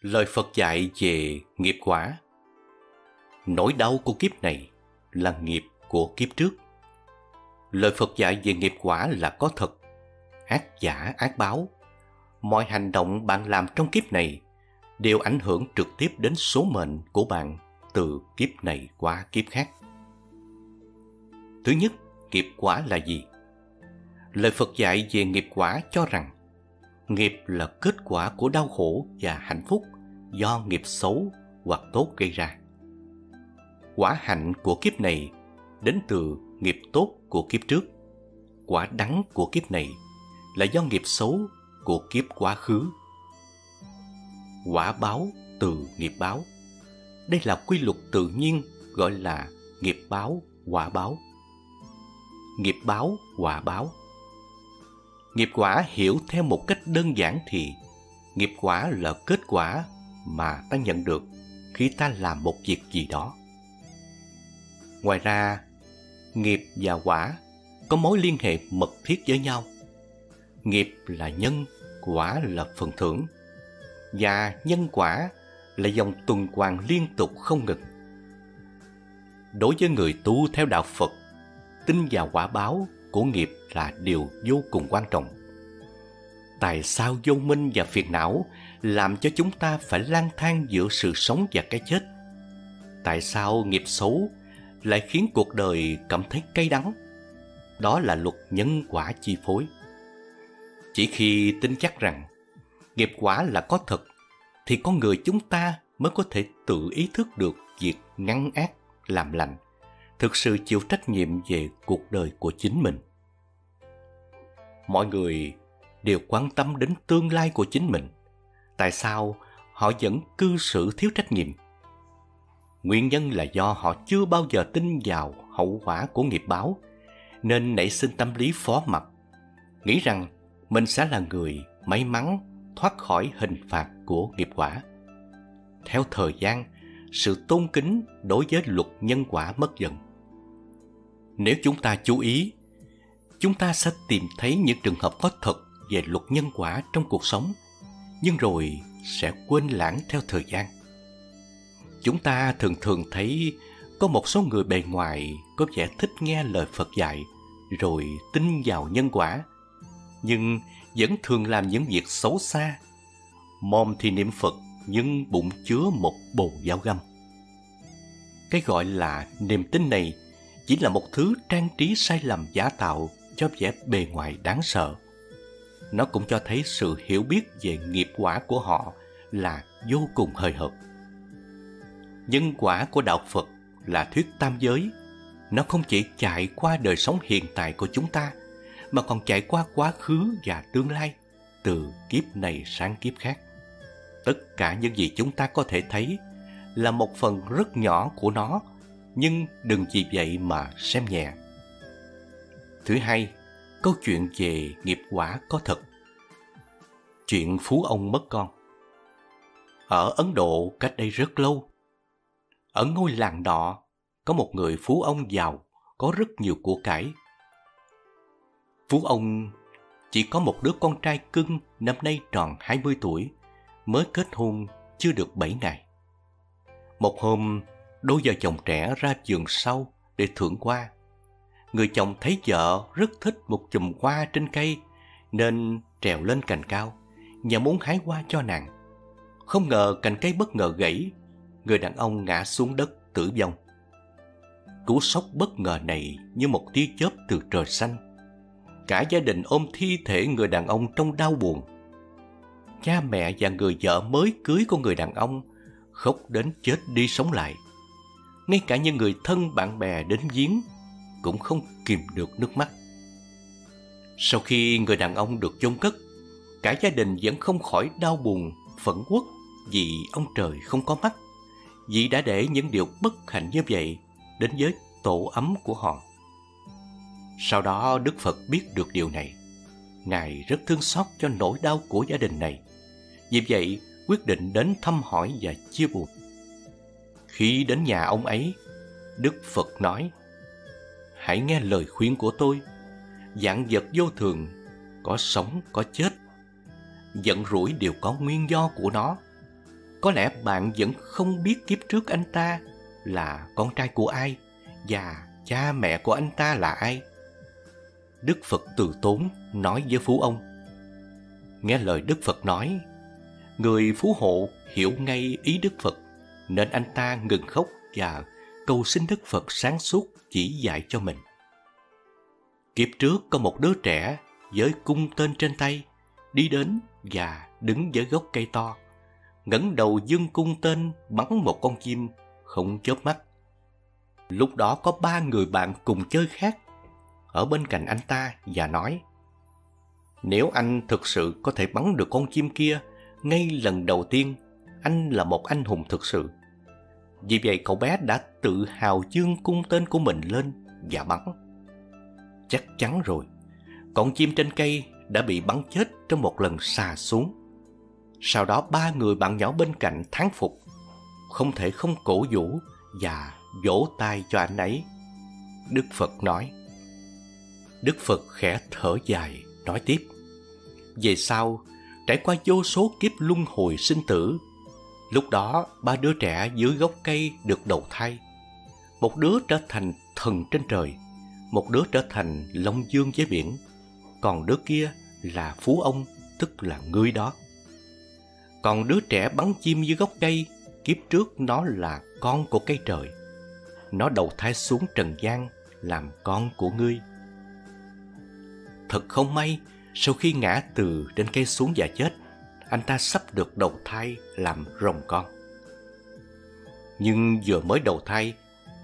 Lời Phật dạy về nghiệp quả. Nỗi đau của kiếp này là nghiệp của kiếp trước. Lời Phật dạy về nghiệp quả là có thật, ác giả ác báo. Mọi hành động bạn làm trong kiếp này đều ảnh hưởng trực tiếp đến số mệnh của bạn từ kiếp này qua kiếp khác. Thứ nhất, nghiệp quả là gì? Lời Phật dạy về nghiệp quả cho rằng nghiệp là kết quả của đau khổ và hạnh phúc do nghiệp xấu hoặc tốt gây ra. Quả hạnh của kiếp này đến từ nghiệp tốt của kiếp trước. Quả đắng của kiếp này là do nghiệp xấu của kiếp quá khứ. Quả báo từ nghiệp báo. Đây là quy luật tự nhiên gọi là nghiệp báo, quả báo. Nghiệp báo, quả báo. Nghiệp quả hiểu theo một cách đơn giản thì nghiệp quả là kết quả mà ta nhận được khi ta làm một việc gì đó. Ngoài ra, nghiệp và quả có mối liên hệ mật thiết với nhau. Nghiệp là nhân, quả là phần thưởng. Và nhân quả là dòng tuần hoàn liên tục không ngừng. Đối với người tu theo đạo Phật, tin vào quả báo của nghiệp là điều vô cùng quan trọng. Tại sao vô minh và phiền não làm cho chúng ta phải lang thang giữa sự sống và cái chết? Tại sao nghiệp xấu lại khiến cuộc đời cảm thấy cay đắng? Đó là luật nhân quả chi phối. Chỉ khi tin chắc rằng nghiệp quả là có thật thì con người chúng ta mới có thể tự ý thức được việc ngăn ác, làm lành, thực sự chịu trách nhiệm về cuộc đời của chính mình. Mọi người đều quan tâm đến tương lai của chính mình. Tại sao họ vẫn cư xử thiếu trách nhiệm? Nguyên nhân là do họ chưa bao giờ tin vào hậu quả của nghiệp báo, nên nảy sinh tâm lý phó mặc, nghĩ rằng mình sẽ là người may mắn thoát khỏi hình phạt của nghiệp quả. Theo thời gian, sự tôn kính đối với luật nhân quả mất dần. Nếu chúng ta chú ý, chúng ta sẽ tìm thấy những trường hợp có thật về luật nhân quả trong cuộc sống, nhưng rồi sẽ quên lãng theo thời gian. Chúng ta thường thường thấy có một số người bề ngoài có vẻ thích nghe lời Phật dạy rồi tin vào nhân quả, nhưng vẫn thường làm những việc xấu xa. Mồm thì niệm Phật nhưng bụng chứa một bồ dao găm. Cái gọi là niềm tin này chỉ là một thứ trang trí sai lầm giả tạo cho vẻ bề ngoài đáng sợ. Nó cũng cho thấy sự hiểu biết về nghiệp quả của họ là vô cùng hời hợt. Nhân quả của đạo Phật là thuyết tam giới. Nó không chỉ chạy qua đời sống hiện tại của chúng ta, mà còn chạy qua quá khứ và tương lai, từ kiếp này sang kiếp khác. Tất cả những gì chúng ta có thể thấy là một phần rất nhỏ của nó, nhưng đừng vì vậy mà xem nhẹ. Thứ hai, câu chuyện về nghiệp quả có thật. Chuyện phú ông mất con. Ở Ấn Độ cách đây rất lâu, ở ngôi làng nọ có một người phú ông giàu, có rất nhiều của cải. Phú ông chỉ có một đứa con trai cưng năm nay tròn 20 tuổi, mới kết hôn chưa được 7 ngày. Một hôm, đôi vợ chồng trẻ ra vườn sau để thưởng hoa. Người chồng thấy vợ rất thích một chùm hoa trên cây nên trèo lên cành cao và muốn hái hoa cho nàng. Không ngờ cành cây bất ngờ gãy, người đàn ông ngã xuống đất tử vong. Cú sốc bất ngờ này như một tia chớp từ trời xanh. Cả gia đình ôm thi thể người đàn ông trong đau buồn. Cha mẹ và người vợ mới cưới của người đàn ông khóc đến chết đi sống lại. Ngay cả những người thân bạn bè đến viếng cũng không kìm được nước mắt. Sau khi người đàn ông được chôn cất, cả gia đình vẫn không khỏi đau buồn, phẫn uất vì ông trời không có mắt, vì đã để những điều bất hạnh như vậy đến với tổ ấm của họ. Sau đó Đức Phật biết được điều này. Ngài rất thương xót cho nỗi đau của gia đình này. Vì vậy quyết định đến thăm hỏi và chia buồn. Khi đến nhà ông ấy, Đức Phật nói: "Hãy nghe lời khuyên của tôi. Vạn vật vô thường, có sống có chết. Giận rủi đều có nguyên do của nó. Có lẽ bạn vẫn không biết kiếp trước anh ta là con trai của ai và cha mẹ của anh ta là ai. Đức Phật từ tốn nói với Phú Ông. Nghe lời Đức Phật nói, người phú hộ hiểu ngay ý Đức Phật, nên anh ta ngừng khóc và cầu xin Đức Phật sáng suốt chỉ dạy cho mình. Kiếp trước có một đứa trẻ với cung tên trên tay, đi đến và đứng dưới gốc cây to, ngẩng đầu giương cung tên bắn một con chim không chớp mắt. Lúc đó có 3 người bạn cùng chơi khác ở bên cạnh anh ta và nói, nếu anh thực sự có thể bắn được con chim kia ngay lần đầu tiên, anh là một anh hùng thực sự. Vì vậy cậu bé đã tự hào dương cung tên của mình lên và bắn. Chắc chắn rồi, con chim trên cây đã bị bắn chết trong một lần sà xuống. Sau đó 3 người bạn nhỏ bên cạnh thán phục, không thể không cổ vũ và vỗ tay cho anh ấy. Đức Phật nói. Đức Phật khẽ thở dài, nói tiếp. Về sau, trải qua vô số kiếp luân hồi sinh tử, lúc đó 3 đứa trẻ dưới gốc cây được đầu thai. Một đứa trở thành thần trên trời, một đứa trở thành Long Dương với biển, còn đứa kia là Phú Ông, tức là ngươi đó. Còn đứa trẻ bắn chim dưới gốc cây, kiếp trước nó là con của cây trời. Nó đầu thai xuống trần gian làm con của ngươi. Thật không may, sau khi ngã từ trên cây xuống và chết, anh ta sắp được đầu thai làm rồng con. Nhưng vừa mới đầu thai,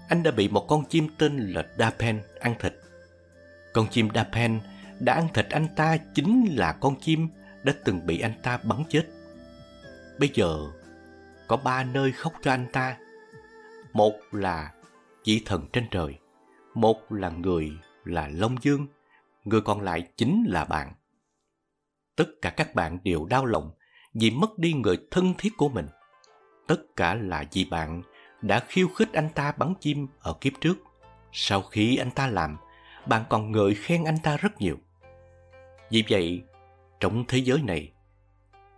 anh đã bị một con chim tên là Dapen ăn thịt. Con chim Dapen đã ăn thịt anh ta chính là con chim đã từng bị anh ta bắn chết. Bây giờ có 3 nơi khóc cho anh ta. Một là vị thần trên trời, một là người là Long Dương, người còn lại chính là bạn. Tất cả các bạn đều đau lòng vì mất đi người thân thiết của mình. Tất cả là vì bạn đã khiêu khích anh ta bắn chim ở kiếp trước. Sau khi anh ta làm, bạn còn ngợi khen anh ta rất nhiều. Vì vậy, trong thế giới này,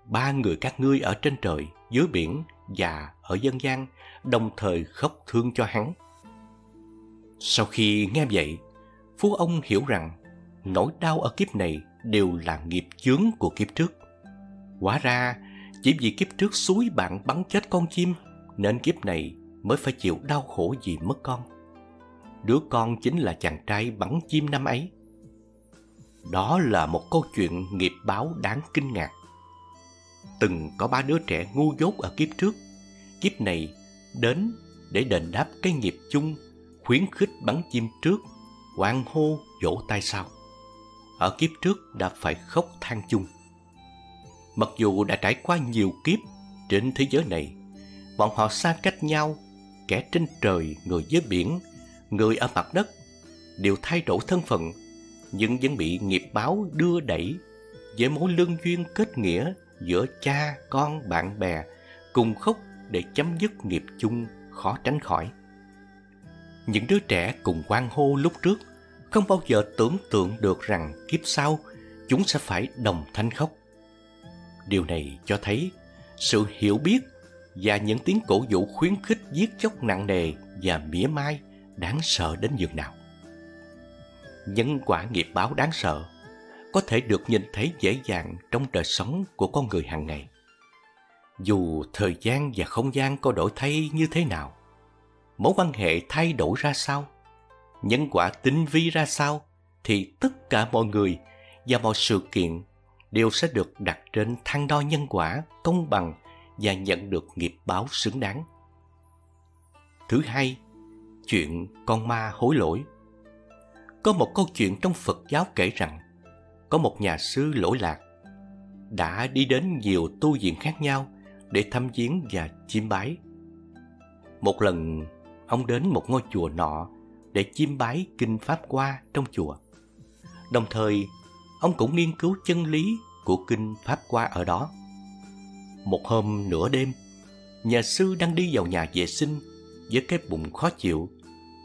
3 người các ngươi ở trên trời, dưới biển và ở dân gian đồng thời khóc thương cho hắn. Sau khi nghe vậy, Phú Ông hiểu rằng nỗi đau ở kiếp này đều là nghiệp chướng của kiếp trước. Hóa ra, chỉ vì kiếp trước xúi bạn bắn chết con chim nên kiếp này mới phải chịu đau khổ vì mất con. Đứa con chính là chàng trai bắn chim năm ấy. Đó là một câu chuyện nghiệp báo đáng kinh ngạc. Từng có 3 đứa trẻ ngu dốt ở kiếp trước, kiếp này đến để đền đáp cái nghiệp chung, khuyến khích bắn chim trước, hoan hô vỗ tay sau. Ở kiếp trước đã phải khóc than chung. Mặc dù đã trải qua nhiều kiếp trên thế giới này, bọn họ xa cách nhau, kẻ trên trời, người dưới biển, người ở mặt đất, đều thay đổi thân phận, nhưng vẫn bị nghiệp báo đưa đẩy với mối lương duyên kết nghĩa giữa cha, con, bạn bè, cùng khóc để chấm dứt nghiệp chung khó tránh khỏi. Những đứa trẻ cùng hoan hô lúc trước không bao giờ tưởng tượng được rằng kiếp sau chúng sẽ phải đồng thanh khóc. Điều này cho thấy sự hiểu biết và những tiếng cổ vũ khuyến khích giết chóc nặng nề và mỉa mai đáng sợ đến nhường nào. Nhân quả nghiệp báo đáng sợ có thể được nhìn thấy dễ dàng trong đời sống của con người hàng ngày. Dù thời gian và không gian có đổi thay như thế nào, mối quan hệ thay đổi ra sao, nhân quả tinh vi ra sao, thì tất cả mọi người và mọi sự kiện đều sẽ được đặt trên thang đo nhân quả công bằng và nhận được nghiệp báo xứng đáng. Thứ hai, chuyện con ma hối lỗi. Có một câu chuyện trong Phật giáo kể rằng có một nhà sư lỗi lạc đã đi đến nhiều tu viện khác nhau để thăm viếng và chiêm bái. Một lần, ông đến một ngôi chùa nọ để chiêm bái kinh Pháp Hoa trong chùa. Đồng thời, ông cũng nghiên cứu chân lý của kinh Pháp Hoa ở đó. Một hôm nửa đêm, nhà sư đang đi vào nhà vệ sinh với cái bụng khó chịu,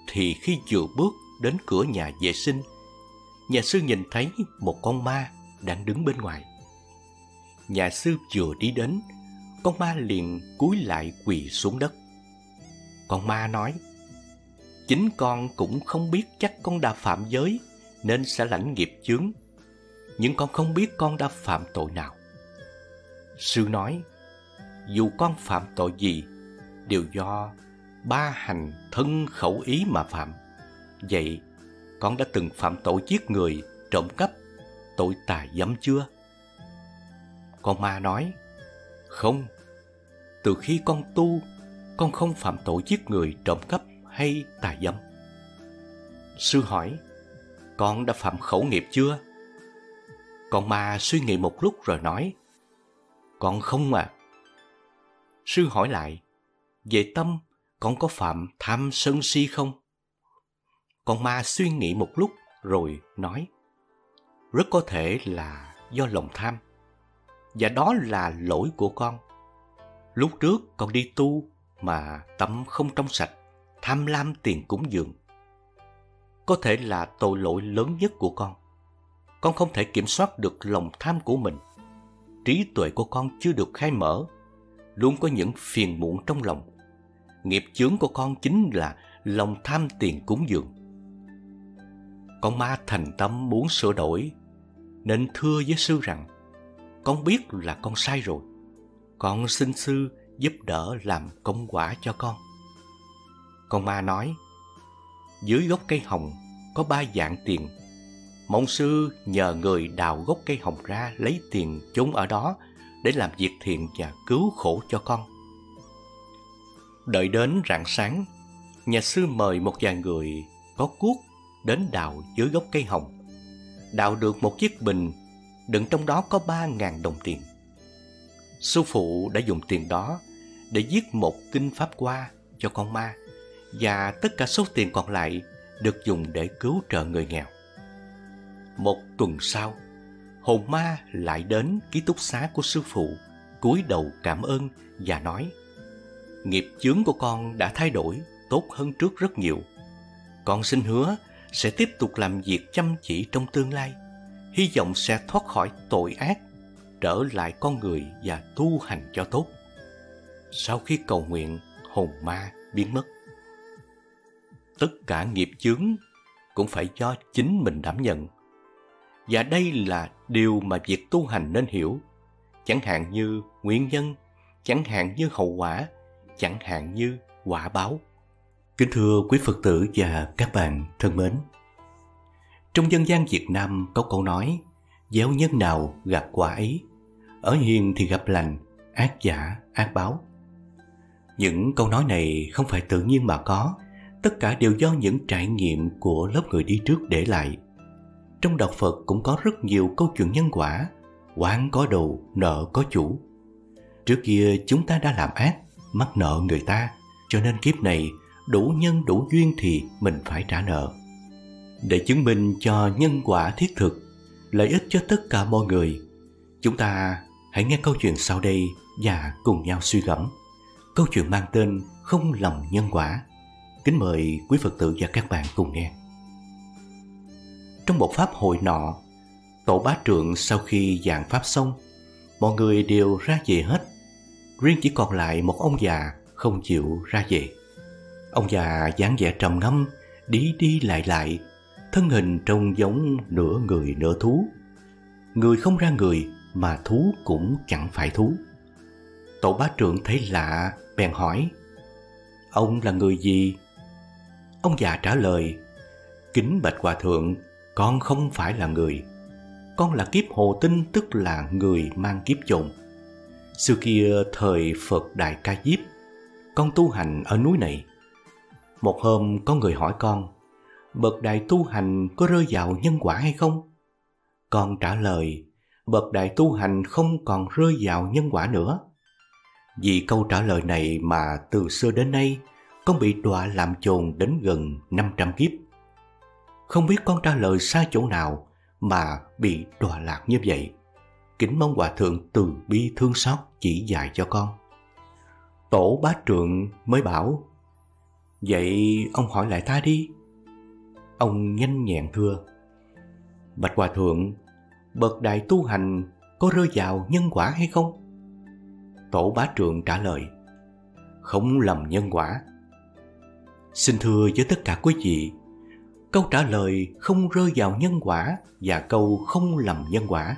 thì khi vừa bước đến cửa nhà vệ sinh, nhà sư nhìn thấy một con ma đang đứng bên ngoài. Nhà sư vừa đi đến, con ma liền cúi lại quỳ xuống đất. Con ma nói, chính con cũng không biết chắc con đã phạm giới nên sẽ lãnh nghiệp chướng, nhưng con không biết con đã phạm tội nào. Sư nói, dù con phạm tội gì, đều do ba hành thân khẩu ý mà phạm. Vậy, con đã từng phạm tội giết người, trộm cắp, tội tà dâm chưa? Con ma nói, không, từ khi con tu, con không phạm tội giết người, trộm cắp hay tà dâm. Sư hỏi, con đã phạm khẩu nghiệp chưa? Con ma suy nghĩ một lúc rồi nói, con không à. Sư hỏi lại, về tâm, con có phạm tham sân si không? Con ma suy nghĩ một lúc rồi nói, rất có thể là do lòng tham, và đó là lỗi của con. Lúc trước con đi tu mà tâm không trong sạch, tham lam tiền cúng dường. Có thể là tội lỗi lớn nhất của con. Con không thể kiểm soát được lòng tham của mình. Trí tuệ của con chưa được khai mở, luôn có những phiền muộn trong lòng. Nghiệp chướng của con chính là lòng tham tiền cúng dường. Con ma thành tâm muốn sửa đổi, nên thưa với sư rằng, con biết là con sai rồi, con xin sư giúp đỡ làm công quả cho con. Con ma nói, dưới gốc cây hồng có 3 dạng tiền, mong sư nhờ người đào gốc cây hồng ra, lấy tiền chốn ở đó để làm việc thiện và cứu khổ cho con. Đợi đến rạng sáng, nhà sư mời một vài người có cuốc đến đào dưới gốc cây hồng. Đào được một chiếc bình, đựng trong đó có 3.000 đồng tiền. Sư phụ đã dùng tiền đó để viết một kinh Pháp Hoa cho con ma, và tất cả số tiền còn lại được dùng để cứu trợ người nghèo. Một tuần sau, hồn ma lại đến ký túc xá của sư phụ, cúi đầu cảm ơn và nói, nghiệp chướng của con đã thay đổi, tốt hơn trước rất nhiều. Con xin hứa sẽ tiếp tục làm việc chăm chỉ trong tương lai, hy vọng sẽ thoát khỏi tội ác, trở lại con người và tu hành cho tốt. Sau khi cầu nguyện, hồn ma biến mất. Tất cả nghiệp chướng cũng phải do chính mình đảm nhận. Và đây là điều mà việc tu hành nên hiểu, chẳng hạn như nguyên nhân, chẳng hạn như hậu quả, chẳng hạn như quả báo. Kính thưa quý Phật tử và các bạn thân mến, trong dân gian Việt Nam có câu nói, gieo nhân nào gặt quả ấy, ở hiền thì gặp lành, ác giả ác báo. Những câu nói này không phải tự nhiên mà có, tất cả đều do những trải nghiệm của lớp người đi trước để lại. Trong đạo Phật cũng có rất nhiều câu chuyện nhân quả, oán có đầu, nợ có chủ. Trước kia chúng ta đã làm ác, mắc nợ người ta, cho nên kiếp này đủ nhân đủ duyên thì mình phải trả nợ. Để chứng minh cho nhân quả thiết thực, lợi ích cho tất cả mọi người, chúng ta hãy nghe câu chuyện sau đây và cùng nhau suy gẫm. Câu chuyện mang tên Không Lòng Nhân Quả. Kính mời quý Phật tử và các bạn cùng nghe. Trong một pháp hội nọ, tổ bá trượng sau khi giảng pháp xong, mọi người đều ra về hết. Riêng chỉ còn lại một ông già không chịu ra về. Ông già dáng vẻ trầm ngâm, đi đi lại lại, thân hình trông giống nửa người nửa thú. Người không ra người, mà thú cũng chẳng phải thú. Tổ bá trượng thấy lạ, bèn hỏi, ông là người gì? Ông già trả lời, kính bạch hòa thượng, con không phải là người. Con là kiếp hồ tinh, tức là người mang kiếp chồn. Xưa kia thời Phật Đại Ca Diếp, con tu hành ở núi này. Một hôm có người hỏi con, bậc đại tu hành có rơi vào nhân quả hay không? Con trả lời, bậc đại tu hành không còn rơi vào nhân quả nữa. Vì câu trả lời này mà từ xưa đến nay, con bị đọa làm chồn đến gần 500 kiếp. Không biết con trả lời sai chỗ nào mà bị đọa lạc như vậy. Kính mong hòa thượng từ bi thương xót chỉ dạy cho con. Tổ bá trượng mới bảo, vậy ông hỏi lại ta đi. Ông nhanh nhẹn thưa, bạch hòa thượng, bậc đại tu hành có rơi vào nhân quả hay không? Tổ Bá Trượng trả lời: Không lầm nhân quả. Xin thưa với tất cả quý vị, câu trả lời không rơi vào nhân quả và câu không lầm nhân quả.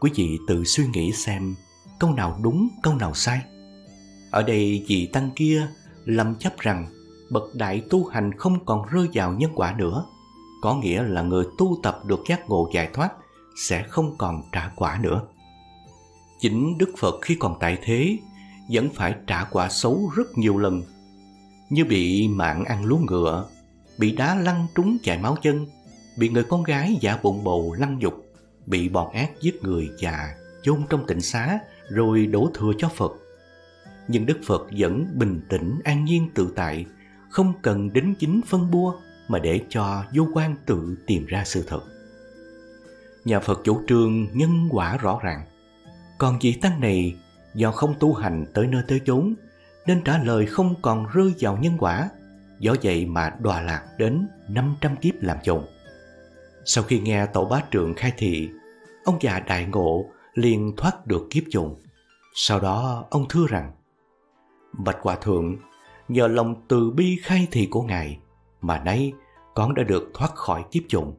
Quý vị tự suy nghĩ xem câu nào đúng, câu nào sai. Ở đây vị tăng kia lầm chấp rằng bậc đại tu hành không còn rơi vào nhân quả nữa, có nghĩa là người tu tập được giác ngộ giải thoát sẽ không còn trả quả nữa. Chính Đức Phật khi còn tại thế vẫn phải trả quả xấu rất nhiều lần, như bị mạng ăn lúa ngựa, bị đá lăn trúng chảy máu chân, bị người con gái giả bụng bầu lăng nhục, bị bọn ác giết người và chôn trong tịnh xá rồi đổ thừa cho Phật. Nhưng Đức Phật vẫn bình tĩnh, an nhiên tự tại, không cần đính chính phân bua mà để cho vô quan tự tìm ra sự thật. Nhà Phật chủ trương nhân quả rõ ràng, còn vị tăng này do không tu hành tới nơi tới chốn nên trả lời không còn rơi vào nhân quả, do vậy mà đọa lạc đến 500 kiếp làm chồng. Sau khi nghe Tổ Bá Trượng khai thị, ông già đại ngộ liền thoát được kiếp chồng. Sau đó ông thưa rằng: Bạch Hòa Thượng, nhờ lòng từ bi khai thị của Ngài mà nay con đã được thoát khỏi kiếp chồng.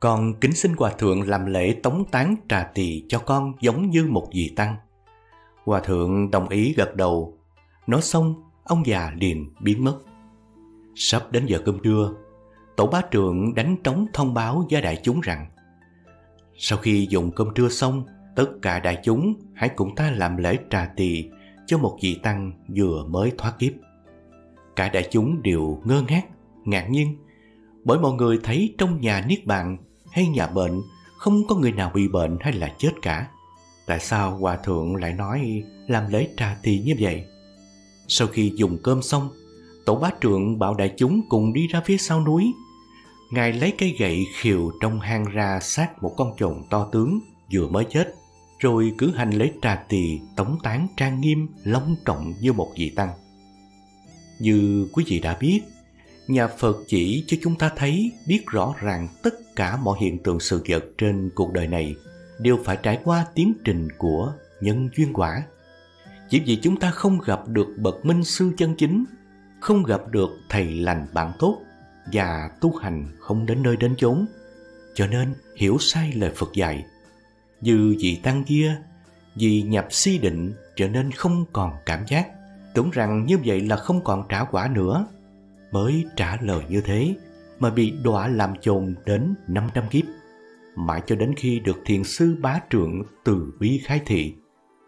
Con kính xin Hòa Thượng làm lễ tống tán trà tỳ cho con giống như một vị tăng. Hòa Thượng đồng ý gật đầu. Nói xong, ông già liền biến mất. Sắp đến giờ cơm trưa, Tổ Bá Trượng đánh trống thông báo với đại chúng rằng: Sau khi dùng cơm trưa xong, tất cả đại chúng hãy cùng ta làm lễ trà tỳ cho một vị tăng vừa mới thoát kiếp. Cả đại chúng đều ngơ ngác, ngạc nhiên, bởi mọi người thấy trong nhà niết bàn hay nhà bệnh không có người nào bị bệnh hay là chết cả. Tại sao Hòa Thượng lại nói làm lễ trà tỳ như vậy? Sau khi dùng cơm xong, Tổ Bá Trượng bảo đại chúng cùng đi ra phía sau núi. Ngài lấy cây gậy khiều trong hang ra xác một con trồn to tướng vừa mới chết, rồi cử hành lễ trà tỳ tống tán trang nghiêm long trọng như một vị tăng. Như quý vị đã biết, nhà Phật chỉ cho chúng ta thấy biết rõ ràng tất cả mọi hiện tượng sự vật trên cuộc đời này đều phải trải qua tiến trình của nhân duyên quả. Chỉ vì chúng ta không gặp được bậc minh sư chân chính, không gặp được thầy lành bạn tốt và tu hành không đến nơi đến chốn, cho nên hiểu sai lời Phật dạy. Như vị tăng kia, vì nhập si định trở nên không còn cảm giác, tưởng rằng như vậy là không còn trả quả nữa, mới trả lời như thế mà bị đọa làm chồn đến 500 kiếp. Mãi cho đến khi được thiền sư Bá Trượng từ bi khai thị,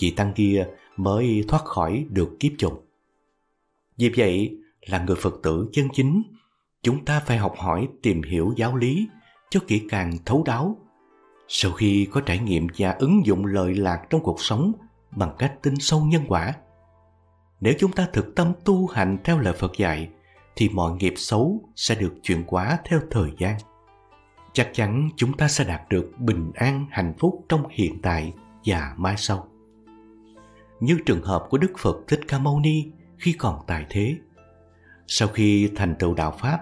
vị tăng kia mới thoát khỏi được kiếp chồng. Vì vậy, là người Phật tử chân chính, chúng ta phải học hỏi tìm hiểu giáo lý cho kỹ càng thấu đáo. Sau khi có trải nghiệm và ứng dụng lợi lạc trong cuộc sống bằng cách tin sâu nhân quả, nếu chúng ta thực tâm tu hành theo lời Phật dạy thì mọi nghiệp xấu sẽ được chuyển hóa theo thời gian. Chắc chắn chúng ta sẽ đạt được bình an hạnh phúc trong hiện tại và mai sau. Như trường hợp của Đức Phật Thích Ca Mâu Ni khi còn tại thế, sau khi thành tựu đạo Pháp,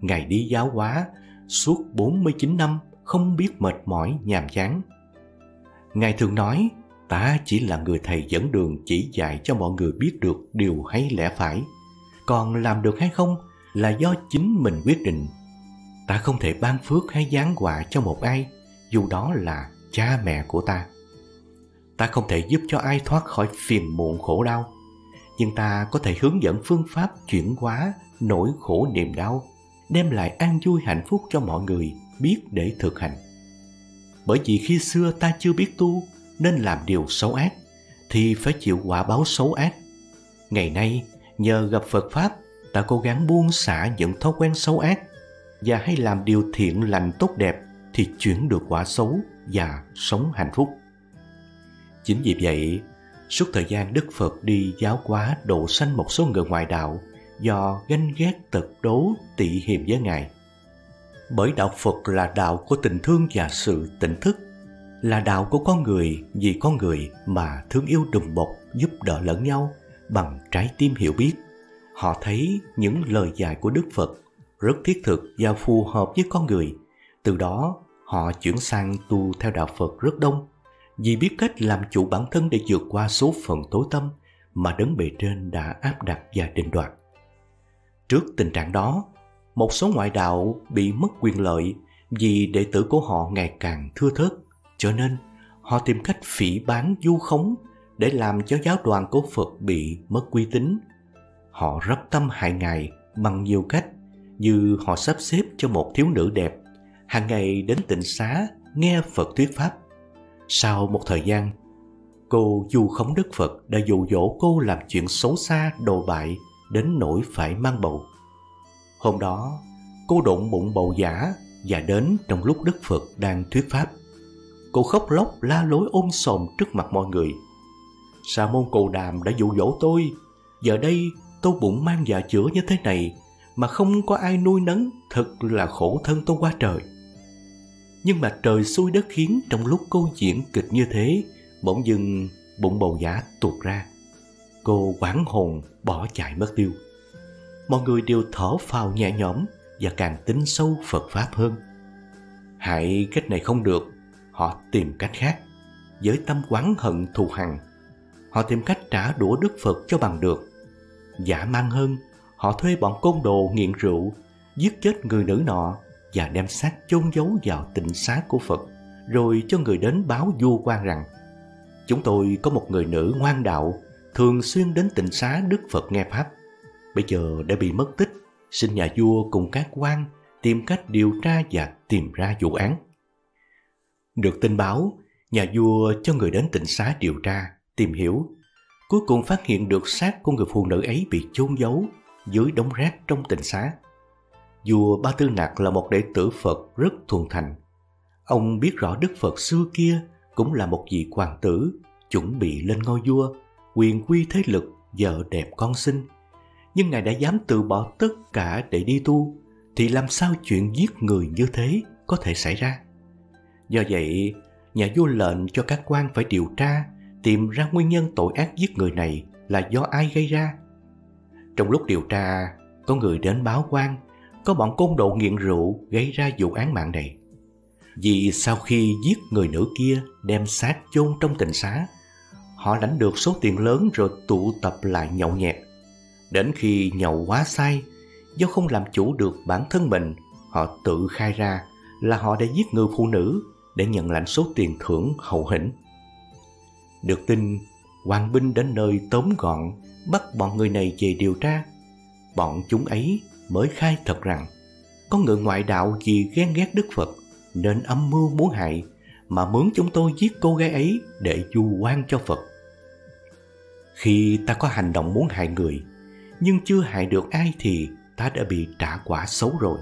Ngài đi giáo hóa suốt 49 năm không biết mệt mỏi nhàm chán. Ngài thường nói: Ta chỉ là người thầy dẫn đường chỉ dạy cho mọi người biết được điều hay lẽ phải, còn làm được hay không là do chính mình quyết định. Ta không thể ban phước hay giáng họa cho một ai, dù đó là cha mẹ của ta. Ta không thể giúp cho ai thoát khỏi phiền muộn khổ đau, nhưng ta có thể hướng dẫn phương pháp chuyển hóa nỗi khổ niềm đau, đem lại an vui hạnh phúc cho mọi người biết để thực hành. Bởi vì khi xưa ta chưa biết tu nên làm điều xấu ác thì phải chịu quả báo xấu ác. Ngày nay nhờ gặp Phật Pháp, ta cố gắng buông xả những thói quen xấu ác và hay làm điều thiện lành tốt đẹp thì chuyển được quả xấu và sống hạnh phúc. Chính vì vậy, suốt thời gian Đức Phật đi giáo hóa độ sanh một số người ngoại đạo do ganh ghét tật đố tị hiềm với Ngài. Bởi đạo Phật là đạo của tình thương và sự tỉnh thức, là đạo của con người vì con người mà thương yêu đùm bọc giúp đỡ lẫn nhau bằng trái tim hiểu biết. Họ thấy những lời dạy của Đức Phật rất thiết thực và phù hợp với con người, từ đó họ chuyển sang tu theo đạo Phật rất đông. vì biết cách làm chủ bản thân để vượt qua số phận tối tăm mà đấng bề trên đã áp đặt và định đoạt. Trước tình trạng đó, một số ngoại đạo bị mất quyền lợi vì đệ tử của họ ngày càng thưa thớt, cho nên họ tìm cách phỉ báng vu khống để làm cho giáo đoàn của Phật bị mất uy tín. Họ rắp tâm hại ngài bằng nhiều cách, như họ sắp xếp cho một thiếu nữ đẹp hàng ngày đến tịnh xá nghe Phật thuyết pháp. Sau một thời gian, cô vu khống Đức Phật đã dụ dỗ cô làm chuyện xấu xa đồ bại đến nỗi phải mang bầu. Hôm đó, cô đụng bụng bầu giả và đến trong lúc Đức Phật đang thuyết pháp. Cô khóc lóc la lối ôm sòm trước mặt mọi người. Sa môn Cồ Đàm đã dụ dỗ tôi, giờ đây tôi bụng mang dạ chữa như thế này mà không có ai nuôi nấng, thật là khổ thân tôi quá trời. Nhưng mà trời xui đất khiến, trong lúc cô diễn kịch như thế, bỗng dưng bụng bầu giả tuột ra. Cô hoảng hồn bỏ chạy mất tiêu. Mọi người đều thở phào nhẹ nhõm và càng tin sâu Phật pháp hơn. Hại cách này không được, họ tìm cách khác. Với tâm oán hận thù hằn, họ tìm cách trả đũa Đức Phật cho bằng được. Dã man hơn, họ thuê bọn côn đồ nghiện rượu, giết chết người nữ nọ và đem xác chôn giấu vào tịnh xá của Phật, rồi cho người đến báo vua quan rằng: chúng tôi có một người nữ ngoan đạo, thường xuyên đến tịnh xá Đức Phật nghe pháp, bây giờ đã bị mất tích, xin nhà vua cùng các quan tìm cách điều tra và tìm ra vụ án. Được tin báo, nhà vua cho người đến tịnh xá điều tra, tìm hiểu. Cuối cùng phát hiện được xác của người phụ nữ ấy bị chôn giấu dưới đống rác trong tịnh xá. Vua Ba Tư Nặc là một đệ tử Phật rất thuần thành. Ông biết rõ Đức Phật xưa kia cũng là một vị hoàng tử, chuẩn bị lên ngôi vua, quyền quy thế lực, vợ đẹp con xinh. Nhưng ngài đã dám từ bỏ tất cả để đi tu, thì làm sao chuyện giết người như thế có thể xảy ra? Do vậy, nhà vua lệnh cho các quan phải điều tra, tìm ra nguyên nhân tội ác giết người này là do ai gây ra. Trong lúc điều tra, có người đến báo quan, có bọn côn đồ nghiện rượu gây ra vụ án mạng này. Vì sau khi giết người nữ kia, đem xác chôn trong tịnh xá, họ lãnh được số tiền lớn rồi tụ tập lại nhậu nhẹt. Đến khi nhậu quá say, do không làm chủ được bản thân mình, họ tự khai ra là họ đã giết người phụ nữ để nhận lãnh số tiền thưởng hậu hĩnh. Được tin, hoàng binh đến nơi tóm gọn, bắt bọn người này về điều tra. Bọn chúng ấy mới khai thật rằng có người ngoại đạo vì ghen ghét Đức Phật nên âm mưu muốn hại, mà mướn chúng tôi giết cô gái ấy để vu oan cho Phật. Khi ta có hành động muốn hại người nhưng chưa hại được ai thì ta đã bị trả quả xấu rồi.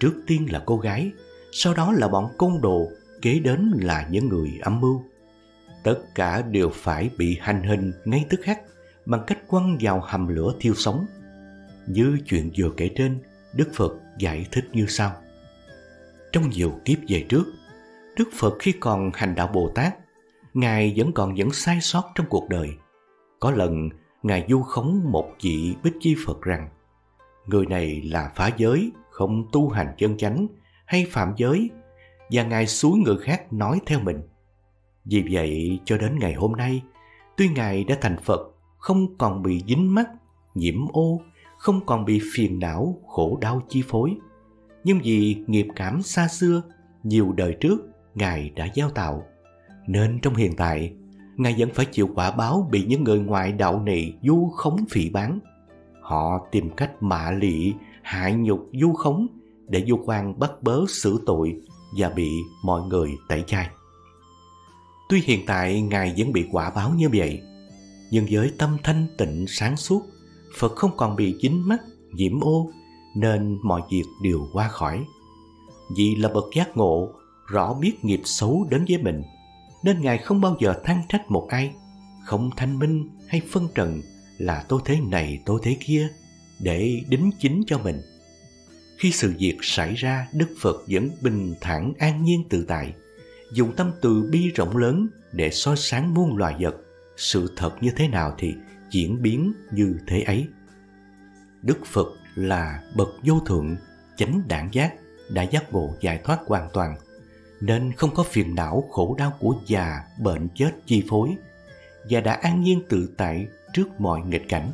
Trước tiên là cô gái, sau đó là bọn côn đồ, kế đến là những người âm mưu. Tất cả đều phải bị hành hình ngay tức khắc bằng cách quăng vào hầm lửa thiêu sống. Như chuyện vừa kể trên, Đức Phật giải thích như sau. Trong nhiều kiếp về trước, Đức Phật khi còn hành đạo Bồ Tát, ngài vẫn còn những sai sót trong cuộc đời. Có lần, ngài vu khống một vị Bích Chi Phật rằng người này là phá giới, không tu hành chân chánh hay phạm giới, và ngài xúi người khác nói theo mình. Vì vậy, cho đến ngày hôm nay, tuy ngài đã thành Phật, không còn bị dính mắc, nhiễm ô, không còn bị phiền não, khổ đau chi phối, nhưng vì nghiệp cảm xa xưa, nhiều đời trước, ngài đã gieo tạo, nên trong hiện tại, ngài vẫn phải chịu quả báo bị những người ngoại đạo này vu khống phỉ báng. Họ tìm cách mạ lị, hạ nhục vu khống để vu quan bắt bớ xử tội và bị mọi người tẩy chay. Tuy hiện tại ngài vẫn bị quả báo như vậy, nhưng với tâm thanh tịnh sáng suốt, Phật không còn bị dính mắc, nhiễm ô, nên mọi việc đều qua khỏi. Vì là bậc giác ngộ, rõ biết nghiệp xấu đến với mình, nên ngài không bao giờ than trách một ai, không thanh minh hay phân trần là tôi thế này tôi thế kia để đính chính cho mình. Khi sự việc xảy ra, Đức Phật vẫn bình thản an nhiên tự tại, dùng tâm từ bi rộng lớn để soi sáng muôn loài vật, sự thật như thế nào thì diễn biến như thế ấy. Đức Phật là bậc vô thượng, chánh đẳng giác, đã giác ngộ giải thoát hoàn toàn, nên không có phiền não khổ đau của già, bệnh chết chi phối, và đã an nhiên tự tại trước mọi nghịch cảnh.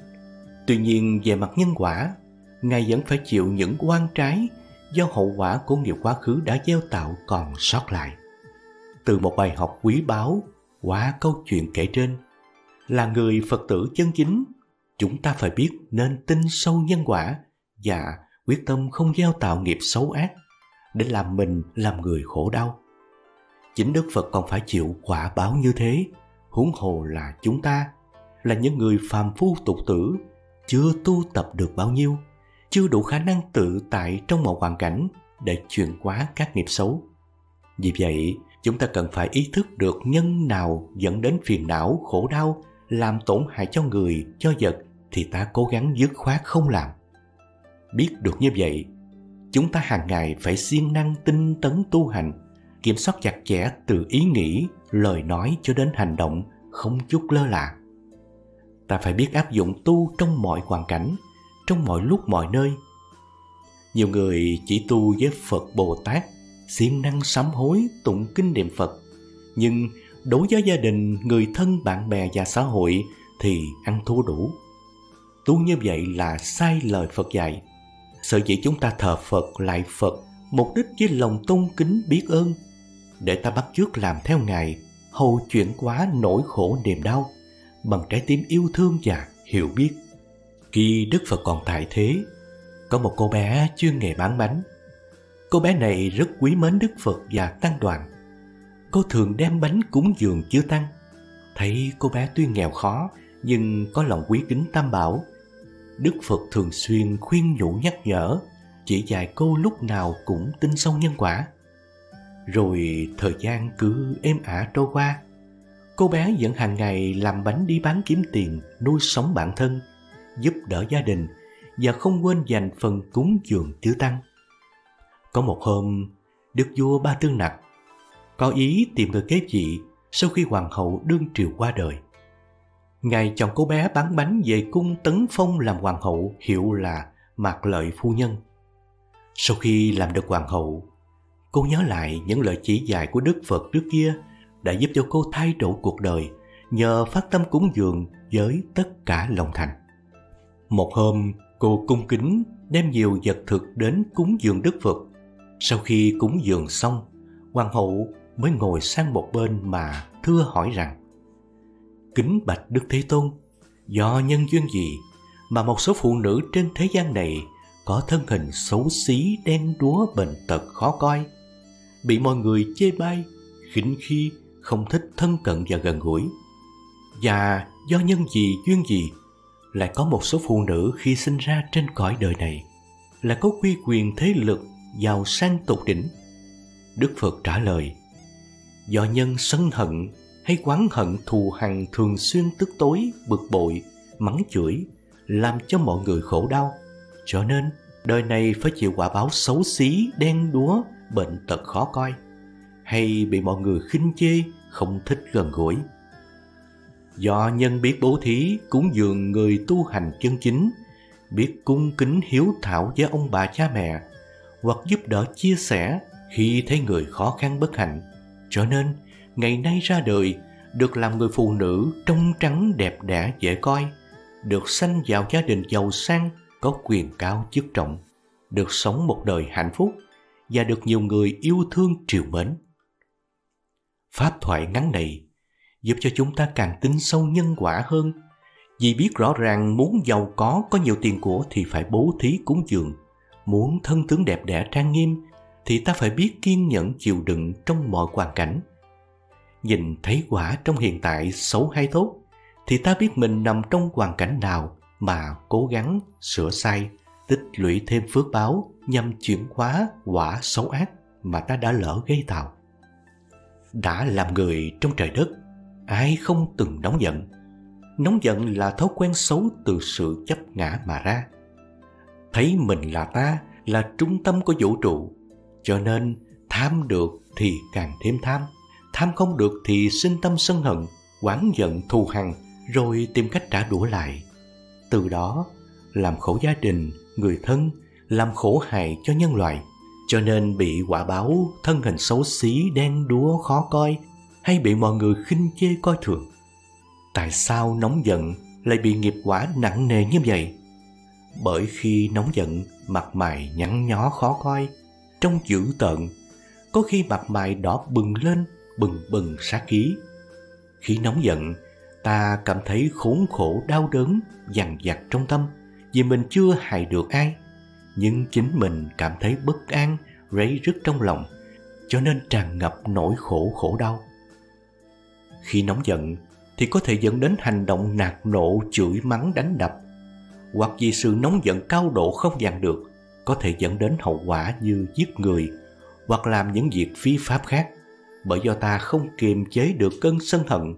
Tuy nhiên về mặt nhân quả, Ngài vẫn phải chịu những oan trái do hậu quả của nghiệp quá khứ đã gieo tạo còn sót lại. Từ một bài học quý báu qua câu chuyện kể trên, là người Phật tử chân chính, chúng ta phải biết nên tin sâu nhân quả và quyết tâm không gieo tạo nghiệp xấu ác để làm mình làm người khổ đau. Chính Đức Phật còn phải chịu quả báo như thế, huống hồ là chúng ta, là những người phàm phu tục tử, chưa tu tập được bao nhiêu, chưa đủ khả năng tự tại trong mọi hoàn cảnh để chuyển hóa các nghiệp xấu. Vì vậy, chúng ta cần phải ý thức được nhân nào dẫn đến phiền não, khổ đau, làm tổn hại cho người, cho vật thì ta cố gắng dứt khoát không làm. Biết được như vậy, chúng ta hàng ngày phải siêng năng tinh tấn tu hành, kiểm soát chặt chẽ từ ý nghĩ, lời nói cho đến hành động, không chút lơ là. Ta phải biết áp dụng tu trong mọi hoàn cảnh, trong mọi lúc mọi nơi. Nhiều người chỉ tu với Phật Bồ Tát, siêng năng sám hối, tụng kinh niệm Phật, nhưng đối với gia đình, người thân, bạn bè và xã hội thì ăn thua đủ. Tu như vậy là sai lời Phật dạy. Sở dĩ chúng ta thờ Phật, lại Phật, mục đích với lòng tôn kính biết ơn, để ta bắt chước làm theo Ngài, hầu chuyển hóa nỗi khổ niềm đau bằng trái tim yêu thương và hiểu biết. Khi Đức Phật còn tại thế, có một cô bé chuyên nghề bán bánh. Cô bé này rất quý mến Đức Phật và tăng đoàn. Cô thường đem bánh cúng dường chư tăng. Thấy cô bé tuy nghèo khó nhưng có lòng quý kính Tam Bảo, Đức Phật thường xuyên khuyên nhủ nhắc nhở, chỉ dạy cô lúc nào cũng tin sâu nhân quả. Rồi thời gian cứ êm ả trôi qua. Cô bé vẫn hàng ngày làm bánh đi bán kiếm tiền, nuôi sống bản thân, giúp đỡ gia đình và không quên dành phần cúng dường chư tăng. Có một hôm, Đức vua Ba Tư Nặc có ý tìm người kế vị sau khi hoàng hậu đương triều qua đời. Ngài chọn cô bé bán bánh về cung tấn phong làm hoàng hậu, hiệu là Mạc Lợi Phu Nhân. Sau khi làm được hoàng hậu, cô nhớ lại những lời chỉ dạy của Đức Phật trước kia đã giúp cho cô thay đổi cuộc đời nhờ phát tâm cúng dường với tất cả lòng thành. Một hôm, cô cung kính đem nhiều vật thực đến cúng dường Đức Phật. Sau khi cúng dường xong, hoàng hậu mới ngồi sang một bên mà thưa hỏi rằng: Kính bạch Đức Thế Tôn, do nhân duyên gì mà một số phụ nữ trên thế gian này có thân hình xấu xí, đen đúa, bệnh tật khó coi, bị mọi người chê bai, khinh khi, không thích thân cận và gần gũi? Và do nhân gì, duyên gì lại có một số phụ nữ khi sinh ra trên cõi đời này là có uy quyền thế lực, giàu sang tột đỉnh? Đức Phật trả lời: Do nhân sân hận hay oán hận thù hằn, thường xuyên tức tối, bực bội, mắng chửi, làm cho mọi người khổ đau, cho nên đời này phải chịu quả báo xấu xí, đen đúa, bệnh tật khó coi, hay bị mọi người khinh chê, không thích gần gũi. Do nhân biết bố thí, cúng dường người tu hành chân chính, biết cung kính hiếu thảo với ông bà cha mẹ, hoặc giúp đỡ chia sẻ khi thấy người khó khăn bất hạnh, cho nên ngày nay ra đời được làm người phụ nữ trong trắng đẹp đẽ dễ coi, được sanh vào gia đình giàu sang, có quyền cao chức trọng, được sống một đời hạnh phúc và được nhiều người yêu thương trìu mến. Pháp thoại ngắn này giúp cho chúng ta càng tin sâu nhân quả hơn, vì biết rõ ràng muốn giàu có nhiều tiền của thì phải bố thí cúng dường, muốn thân tướng đẹp đẽ trang nghiêm thì ta phải biết kiên nhẫn chịu đựng trong mọi hoàn cảnh. Nhìn thấy quả trong hiện tại xấu hay tốt thì ta biết mình nằm trong hoàn cảnh nào mà cố gắng sửa sai, tích lũy thêm phước báo nhằm chuyển hóa quả xấu ác mà ta đã lỡ gây tạo. Đã làm người trong trời đất, ai không từng nóng giận? Nóng giận là thói quen xấu từ sự chấp ngã mà ra. Thấy mình là ta, là trung tâm của vũ trụ, cho nên tham được thì càng thêm tham, tham không được thì sinh tâm sân hận, oán giận thù hằn, rồi tìm cách trả đũa lại. Từ đó làm khổ gia đình, người thân, làm khổ hại cho nhân loại, cho nên bị quả báo thân hình xấu xí, đen đúa, khó coi, hay bị mọi người khinh chê coi thường. Tại sao nóng giận lại bị nghiệp quả nặng nề như vậy? Bởi khi nóng giận, mặt mày nhăn nhó khó coi, trông dữ tợn, có khi mặt mày đỏ bừng lên, bừng bừng sát khí. Khi nóng giận, ta cảm thấy khốn khổ đau đớn, dằn vặt trong tâm vì mình chưa hại được ai, nhưng chính mình cảm thấy bất an, rấy rứt trong lòng, cho nên tràn ngập nỗi khổ khổ đau. Khi nóng giận thì có thể dẫn đến hành động nạt nộ, chửi mắng, đánh đập, hoặc vì sự nóng giận cao độ không dằn được có thể dẫn đến hậu quả như giết người hoặc làm những việc phi pháp khác, bởi do ta không kiềm chế được cơn sân hận.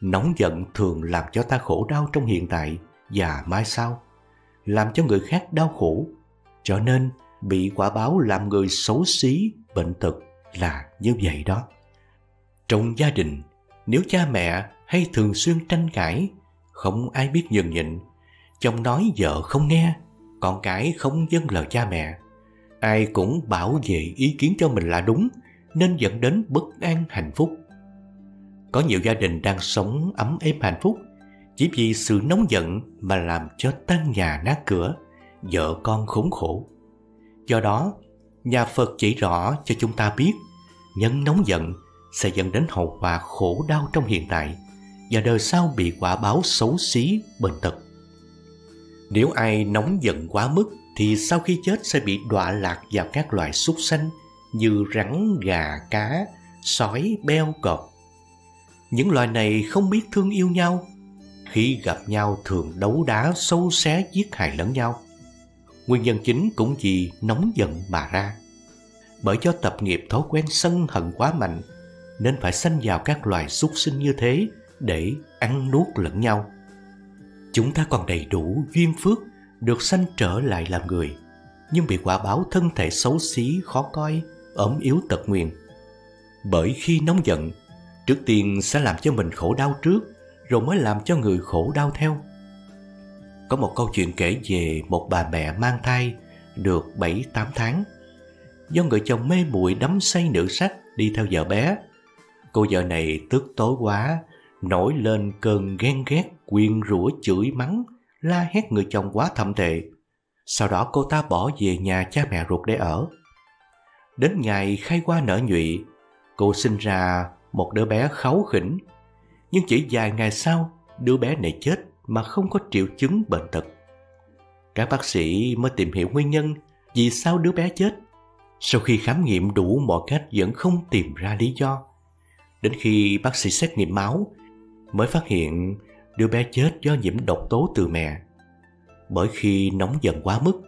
Nóng giận thường làm cho ta khổ đau trong hiện tại và mai sau, làm cho người khác đau khổ, cho nên bị quả báo làm người xấu xí, bệnh tật là như vậy đó. Trong gia đình, nếu cha mẹ hay thường xuyên tranh cãi, không ai biết nhường nhịn, chồng nói vợ không nghe, con cái không vâng lời cha mẹ, ai cũng bảo vệ ý kiến cho mình là đúng, nên dẫn đến bất an hạnh phúc. Có nhiều gia đình đang sống ấm êm hạnh phúc, chỉ vì sự nóng giận mà làm cho tan nhà nát cửa, vợ con khốn khổ. Do đó, nhà Phật chỉ rõ cho chúng ta biết, nhân nóng giận sẽ dẫn đến hậu quả khổ đau trong hiện tại và đời sau bị quả báo xấu xí, bệnh tật. Nếu ai nóng giận quá mức thì sau khi chết sẽ bị đọa lạc vào các loài súc sanh như rắn, gà, cá, sói, beo, cọp. Những loài này không biết thương yêu nhau, khi gặp nhau thường đấu đá, xâu xé, giết hại lẫn nhau. Nguyên nhân chính cũng vì nóng giận mà ra. Bởi do tập nghiệp thói quen sân hận quá mạnh, nên phải sanh vào các loài súc sinh như thế để ăn nuốt lẫn nhau. Chúng ta còn đầy đủ duyên phước được sanh trở lại làm người, nhưng bị quả báo thân thể xấu xí, khó coi, ốm yếu tật nguyền. Bởi khi nóng giận, trước tiên sẽ làm cho mình khổ đau trước, rồi mới làm cho người khổ đau theo. Có một câu chuyện kể về một bà mẹ mang thai được 7-8 tháng. Do người chồng mê muội đắm say nữ sắc đi theo vợ bé, cô vợ này tức tối quá, nổi lên cơn ghen ghét, quyên rủa, chửi mắng, la hét người chồng quá thậm tệ. Sau đó cô ta bỏ về nhà cha mẹ ruột để ở. Đến ngày khai hoa nở nhụy, cô sinh ra một đứa bé kháu khỉnh, nhưng chỉ vài ngày sau đứa bé này chết mà không có triệu chứng bệnh tật. Các bác sĩ mới tìm hiểu nguyên nhân vì sao đứa bé chết. Sau khi khám nghiệm đủ mọi cách vẫn không tìm ra lý do. Đến khi bác sĩ xét nghiệm máu mới phát hiện đứa bé chết do nhiễm độc tố từ mẹ. Bởi khi nóng giận quá mức,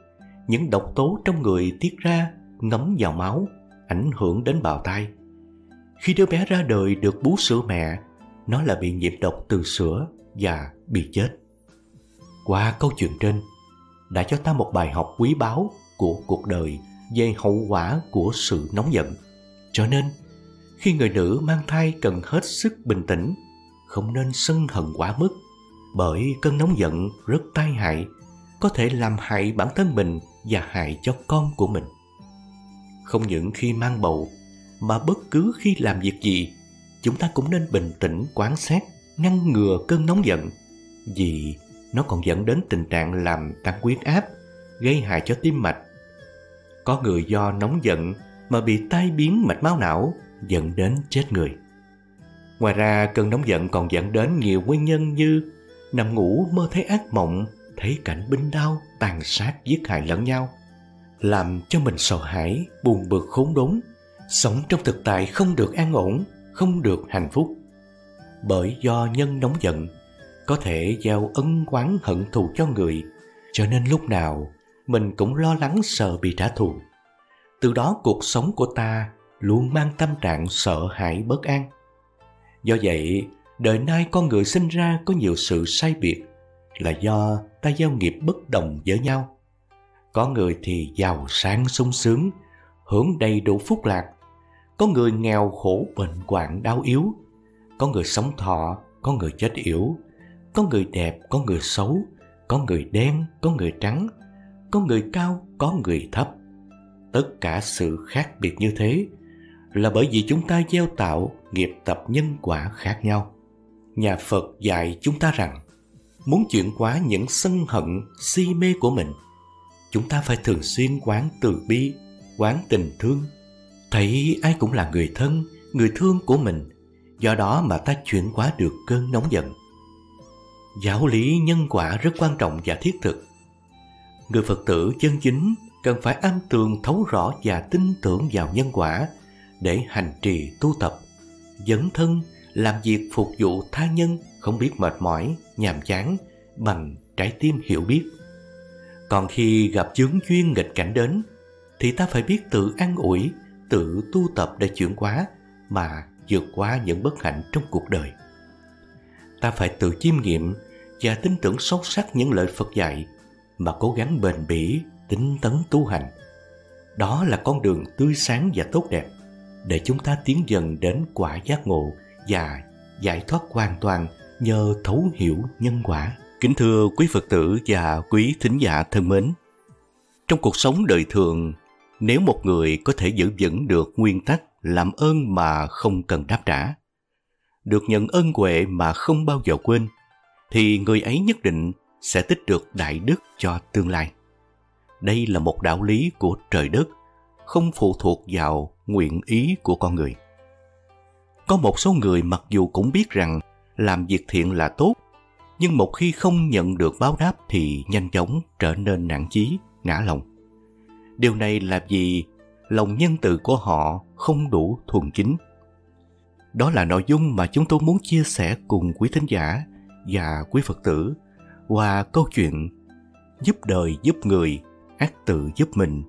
những độc tố trong người tiết ra ngấm vào máu, ảnh hưởng đến bào thai. Khi đứa bé ra đời được bú sữa mẹ, nó là bị nhiễm độc từ sữa và bị chết. Qua câu chuyện trên đã cho ta một bài học quý báu của cuộc đời về hậu quả của sự nóng giận. Cho nên, khi người nữ mang thai cần hết sức bình tĩnh, không nên sân hận quá mức, bởi cơn nóng giận rất tai hại, có thể làm hại bản thân mình và hại cho con của mình. Không những khi mang bầu, mà bất cứ khi làm việc gì, chúng ta cũng nên bình tĩnh quán xét, ngăn ngừa cơn nóng giận, vì nó còn dẫn đến tình trạng làm tăng huyết áp, gây hại cho tim mạch. Có người do nóng giận mà bị tai biến mạch máu não, dẫn đến chết người. Ngoài ra, cơn nóng giận còn dẫn đến nhiều nguyên nhân như nằm ngủ mơ thấy ác mộng, thấy cảnh binh đao, tàn sát, giết hại lẫn nhau, làm cho mình sợ hãi, buồn bực, khốn đốn, sống trong thực tại không được an ổn, không được hạnh phúc. Bởi do nhân nóng giận có thể gieo ân oán hận thù cho người, cho nên lúc nào mình cũng lo lắng sợ bị trả thù. Từ đó cuộc sống của ta luôn mang tâm trạng sợ hãi bất an. Do vậy, đời nay con người sinh ra có nhiều sự sai biệt là do ta gieo nghiệp bất đồng với nhau. Có người thì giàu sang sung sướng, hưởng đầy đủ phúc lạc, có người nghèo khổ bệnh hoạn đau yếu, có người sống thọ, có người chết yểu, có người đẹp, có người xấu, có người đen, có người trắng, có người cao, có người thấp. Tất cả sự khác biệt như thế là bởi vì chúng ta gieo tạo nghiệp tập nhân quả khác nhau. Nhà Phật dạy chúng ta rằng muốn chuyển hóa những sân hận, si mê của mình, chúng ta phải thường xuyên quán từ bi, quán tình thương. Thấy ai cũng là người thân, người thương của mình, do đó mà ta chuyển hóa được cơn nóng giận. Giáo lý nhân quả rất quan trọng và thiết thực. Người Phật tử chân chính cần phải am tường thấu rõ và tin tưởng vào nhân quả để hành trì tu tập, dấn thân, làm việc phục vụ tha nhân không biết mệt mỏi, nhàm chán bằng trái tim hiểu biết. Còn khi gặp chướng duyên nghịch cảnh đến thì ta phải biết tự an ủi, tự tu tập để chuyển hóa mà vượt qua những bất hạnh trong cuộc đời. Ta phải tự chiêm nghiệm và tin tưởng sâu sắc những lời Phật dạy mà cố gắng bền bỉ, tinh tấn tu hành. Đó là con đường tươi sáng và tốt đẹp để chúng ta tiến dần đến quả giác ngộ và giải thoát hoàn toàn nhờ thấu hiểu nhân quả. Kính thưa quý Phật tử và quý thính giả thân mến, trong cuộc sống đời thường, nếu một người có thể giữ vững được nguyên tắc làm ơn mà không cần đáp trả, được nhận ân huệ mà không bao giờ quên, thì người ấy nhất định sẽ tích được đại đức cho tương lai. Đây là một đạo lý của trời đất, không phụ thuộc vào nguyện ý của con người. Có một số người mặc dù cũng biết rằng làm việc thiện là tốt, nhưng một khi không nhận được báo đáp thì nhanh chóng trở nên nản chí, ngã lòng. Điều này là vì lòng nhân từ của họ không đủ thuần chính. Đó là nội dung mà chúng tôi muốn chia sẻ cùng quý thính giả và quý Phật tử qua câu chuyện giúp đời giúp người, ác tự giúp mình,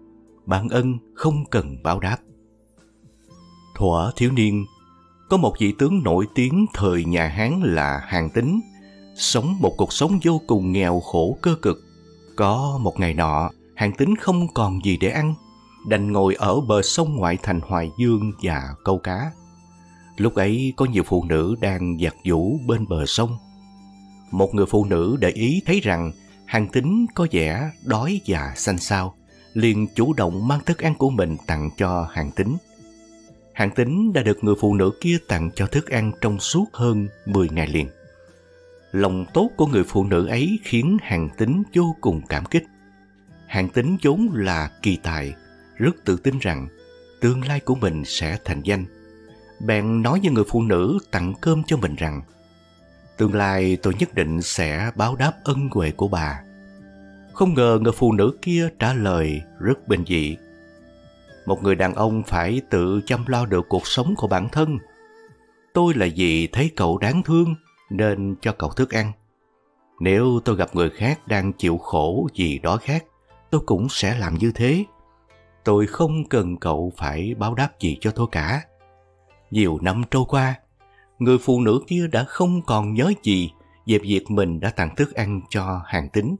ban ân không cần báo đáp. Thuở thiếu niên, có một vị tướng nổi tiếng thời nhà Hán là Hàn Tín, sống một cuộc sống vô cùng nghèo khổ cơ cực. Có một ngày nọ, Hàn Tín không còn gì để ăn, đành ngồi ở bờ sông ngoại thành Hoài Dương và câu cá. Lúc ấy có nhiều phụ nữ đang giặt giũ bên bờ sông. Một người phụ nữ để ý thấy rằng Hàn Tín có vẻ đói và xanh xao, liền chủ động mang thức ăn của mình tặng cho Hàn Tín. Hàn Tín đã được người phụ nữ kia tặng cho thức ăn trong suốt hơn 10 ngày liền. Lòng tốt của người phụ nữ ấy khiến Hàn Tín vô cùng cảm kích. Hàn Tín vốn là kỳ tài, rất tự tin rằng tương lai của mình sẽ thành danh. Bèn nói với người phụ nữ tặng cơm cho mình rằng: "Tương lai tôi nhất định sẽ báo đáp ân huệ của bà." Không ngờ người phụ nữ kia trả lời rất bình dị: "Một người đàn ông phải tự chăm lo được cuộc sống của bản thân. Tôi là vì thấy cậu đáng thương nên cho cậu thức ăn. Nếu tôi gặp người khác đang chịu khổ vì đói khát, tôi cũng sẽ làm như thế. Tôi không cần cậu phải báo đáp gì cho tôi cả." Nhiều năm trôi qua, người phụ nữ kia đã không còn nhớ gì về việc mình đã tặng thức ăn cho Hàn Tín.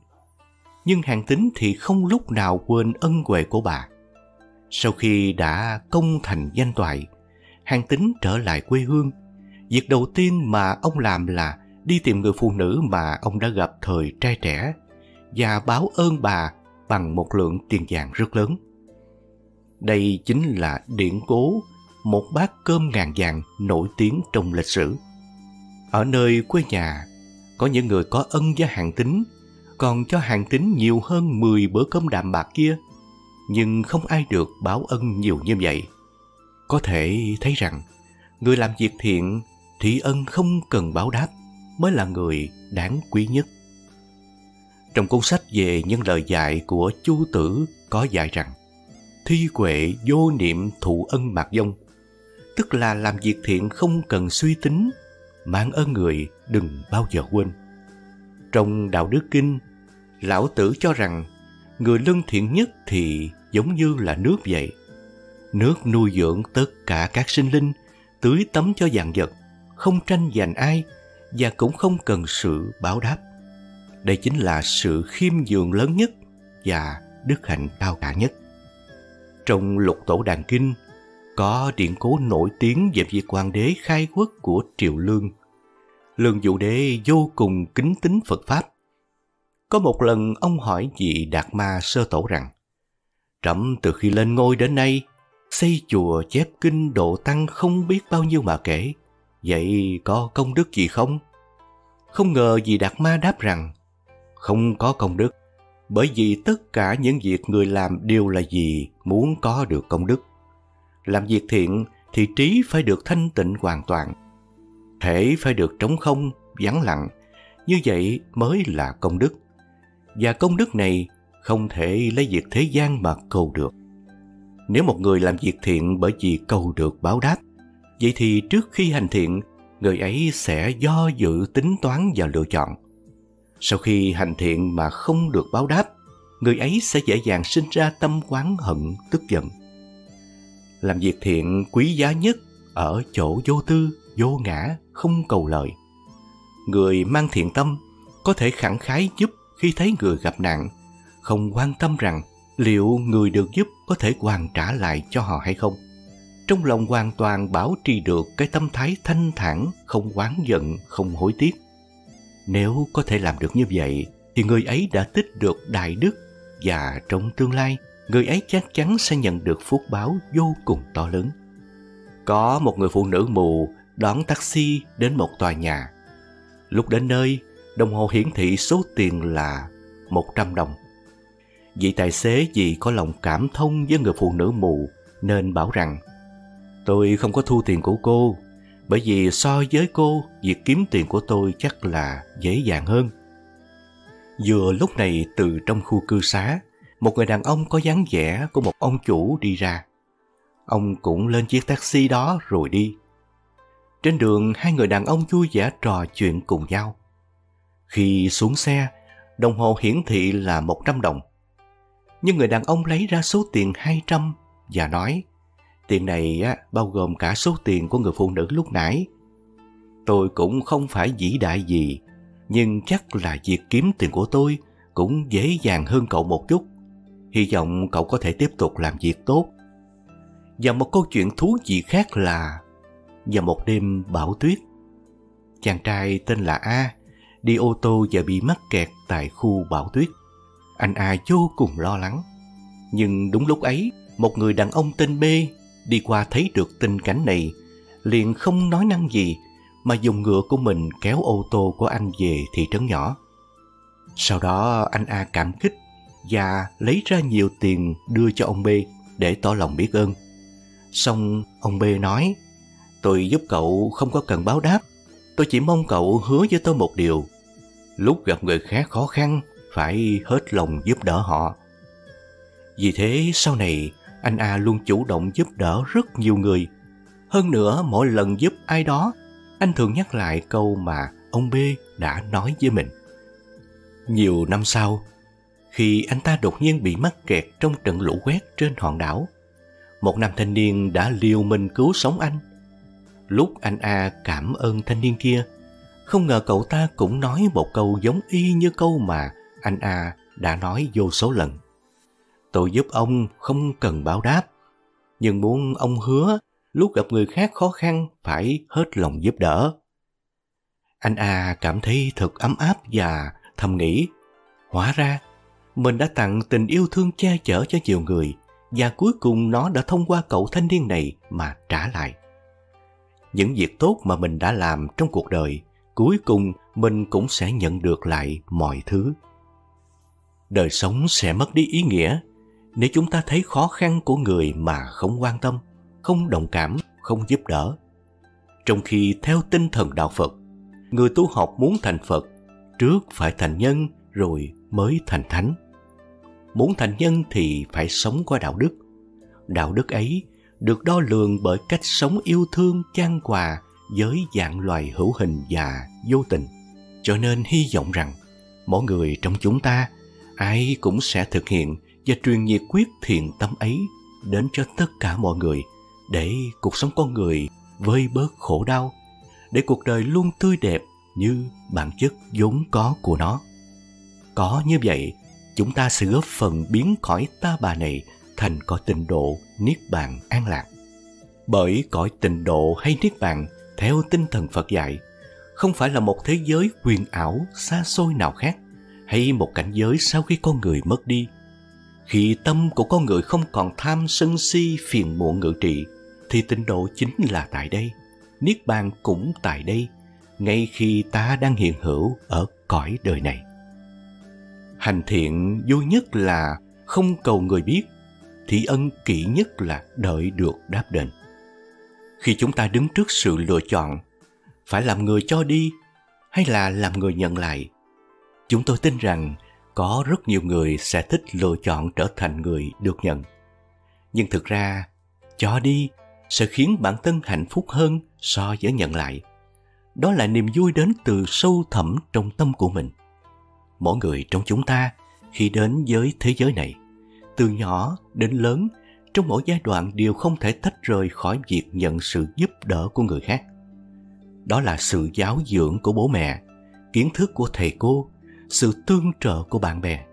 Nhưng Hàn Tín thì không lúc nào quên ân huệ của bà. Sau khi đã công thành danh toại, Hàn Tín trở lại quê hương. Việc đầu tiên mà ông làm là đi tìm người phụ nữ mà ông đã gặp thời trai trẻ và báo ơn bà bằng một lượng tiền vàng rất lớn. Đây chính là điển cố một bát cơm ngàn vàng nổi tiếng trong lịch sử. Ở nơi quê nhà, có những người có ân với Hàn Tín, còn cho Hàn Tín nhiều hơn 10 bữa cơm đạm bạc kia, nhưng không ai được báo ân nhiều như vậy. Có thể thấy rằng, người làm việc thiện, thì ân không cần báo đáp, mới là người đáng quý nhất. Trong cuốn sách về những lời dạy của Chu Tử có dạy rằng: "Thi huệ vô niệm thụ ân mạc vong", tức là làm việc thiện không cần suy tính, mang ơn người đừng bao giờ quên. Trong Đạo Đức Kinh, Lão Tử cho rằng người lương thiện nhất thì giống như là nước vậy. Nước nuôi dưỡng tất cả các sinh linh, tưới tắm cho vạn vật, không tranh giành ai và cũng không cần sự báo đáp. Đây chính là sự khiêm nhường lớn nhất và đức hạnh cao cả nhất. Trong Lục Tổ Đàn Kinh có điển cố nổi tiếng về việc hoàng đế khai quốc của Triều Lương. Lương Vũ Đế vô cùng kính tín Phật Pháp. Có một lần ông hỏi vị Đạt Ma Sơ Tổ rằng: Trẫm từ khi lên ngôi đến nay, xây chùa chép kinh độ tăng không biết bao nhiêu mà kể. Vậy có công đức gì không? Không ngờ vị Đạt Ma đáp rằng, không có công đức, bởi vì tất cả những việc người làm đều là gì muốn có được công đức. Làm việc thiện thì trí phải được thanh tịnh hoàn toàn, thể phải được trống không, vắng lặng, như vậy mới là công đức. Và công đức này không thể lấy việc thế gian mà cầu được. Nếu một người làm việc thiện bởi vì cầu được báo đáp, vậy thì trước khi hành thiện, người ấy sẽ do dự tính toán và lựa chọn. Sau khi hành thiện mà không được báo đáp, người ấy sẽ dễ dàng sinh ra tâm oán hận, tức giận. Làm việc thiện quý giá nhất ở chỗ vô tư, vô ngã, không cầu lợi. Người mang thiện tâm có thể khẳng khái giúp khi thấy người gặp nạn, không quan tâm rằng liệu người được giúp có thể hoàn trả lại cho họ hay không. Trong lòng hoàn toàn bảo trì được cái tâm thái thanh thản, không oán giận, không hối tiếc. Nếu có thể làm được như vậy, thì người ấy đã tích được đại đức, và trong tương lai, người ấy chắc chắn sẽ nhận được phước báo vô cùng to lớn. Có một người phụ nữ mù đón taxi đến một tòa nhà. Lúc đến nơi, đồng hồ hiển thị số tiền là 100 đồng. Vị tài xế vì có lòng cảm thông với người phụ nữ mù nên bảo rằng, tôi không có thu tiền của cô, bởi vì so với cô, việc kiếm tiền của tôi chắc là dễ dàng hơn. Vừa lúc này, từ trong khu cư xá, một người đàn ông có dáng vẻ của một ông chủ đi ra. Ông cũng lên chiếc taxi đó rồi đi. Trên đường, hai người đàn ông vui vẻ trò chuyện cùng nhau. Khi xuống xe, đồng hồ hiển thị là 100 đồng. Nhưng người đàn ông lấy ra số tiền 200 và nói, tiền này bao gồm cả số tiền của người phụ nữ lúc nãy. Tôi cũng không phải vĩ đại gì, nhưng chắc là việc kiếm tiền của tôi cũng dễ dàng hơn cậu một chút. Hy vọng cậu có thể tiếp tục làm việc tốt. Và một câu chuyện thú vị khác là, vào một đêm bão tuyết, chàng trai tên là A đi ô tô và bị mắc kẹt tại khu bão tuyết. Anh A vô cùng lo lắng. Nhưng đúng lúc ấy, một người đàn ông tên B đi qua thấy được tình cảnh này, liền không nói năng gì mà dùng ngựa của mình kéo ô tô của anh về thị trấn nhỏ. Sau đó anh A cảm kích và lấy ra nhiều tiền đưa cho ông B để tỏ lòng biết ơn. Xong ông B nói, tôi giúp cậu không có cần báo đáp, tôi chỉ mong cậu hứa với tôi một điều, lúc gặp người khác khó khăn phải hết lòng giúp đỡ họ. Vì thế sau này anh A luôn chủ động giúp đỡ rất nhiều người. Hơn nữa, mỗi lần giúp ai đó, anh thường nhắc lại câu mà ông B đã nói với mình. Nhiều năm sau, khi anh ta đột nhiên bị mắc kẹt trong trận lũ quét trên hòn đảo, một nam thanh niên đã liều mình cứu sống anh. Lúc anh A cảm ơn thanh niên kia, không ngờ cậu ta cũng nói một câu giống y như câu mà anh A đã nói vô số lần. Tôi giúp ông không cần báo đáp, nhưng muốn ông hứa lúc gặp người khác khó khăn phải hết lòng giúp đỡ. Anh A cảm thấy thật ấm áp và thầm nghĩ, hóa ra mình đã tặng tình yêu thương che chở cho nhiều người, và cuối cùng nó đã thông qua cậu thanh niên này mà trả lại. Những việc tốt mà mình đã làm trong cuộc đời, cuối cùng mình cũng sẽ nhận được lại mọi thứ. Đời sống sẽ mất đi ý nghĩa nếu chúng ta thấy khó khăn của người mà không quan tâm, không đồng cảm, không giúp đỡ. Trong khi theo tinh thần đạo Phật, người tu học muốn thành Phật, trước phải thành nhân rồi mới thành thánh. Muốn thành nhân thì phải sống có đạo đức. Đạo đức ấy được đo lường bởi cách sống yêu thương, chan hòa với dạng loài hữu hình và vô tình. Cho nên hy vọng rằng mỗi người trong chúng ta, ai cũng sẽ thực hiện và truyền nhiệt quyết thiện tâm ấy đến cho tất cả mọi người, để cuộc sống con người vơi bớt khổ đau, để cuộc đời luôn tươi đẹp như bản chất vốn có của nó. Có như vậy, chúng ta sẽ góp phần biến cõi ta bà này thành cõi tịnh độ, niết bàn an lạc. Bởi cõi tịnh độ hay niết bàn theo tinh thần Phật dạy không phải là một thế giới huyền ảo xa xôi nào khác, hay một cảnh giới sau khi con người mất đi, Khi tâm của con người không còn tham sân si phiền muộn ngự trị, thì tịnh độ chính là tại đây, niết bàn cũng tại đây, ngay khi ta đang hiện hữu ở cõi đời này. Hành thiện vui nhất là không cầu người biết, thì ân kỹ nhất là đợi được đáp đền. Khi chúng ta đứng trước sự lựa chọn, phải làm người cho đi hay là làm người nhận lại, chúng tôi tin rằng có rất nhiều người sẽ thích lựa chọn trở thành người được nhận. Nhưng thực ra, cho đi sẽ khiến bản thân hạnh phúc hơn so với nhận lại. Đó là niềm vui đến từ sâu thẳm trong tâm của mình. Mỗi người trong chúng ta khi đến với thế giới này, từ nhỏ đến lớn, trong mỗi giai đoạn đều không thể tách rời khỏi việc nhận sự giúp đỡ của người khác. Đó là sự giáo dưỡng của bố mẹ, kiến thức của thầy cô, sự tương trợ của bạn bè.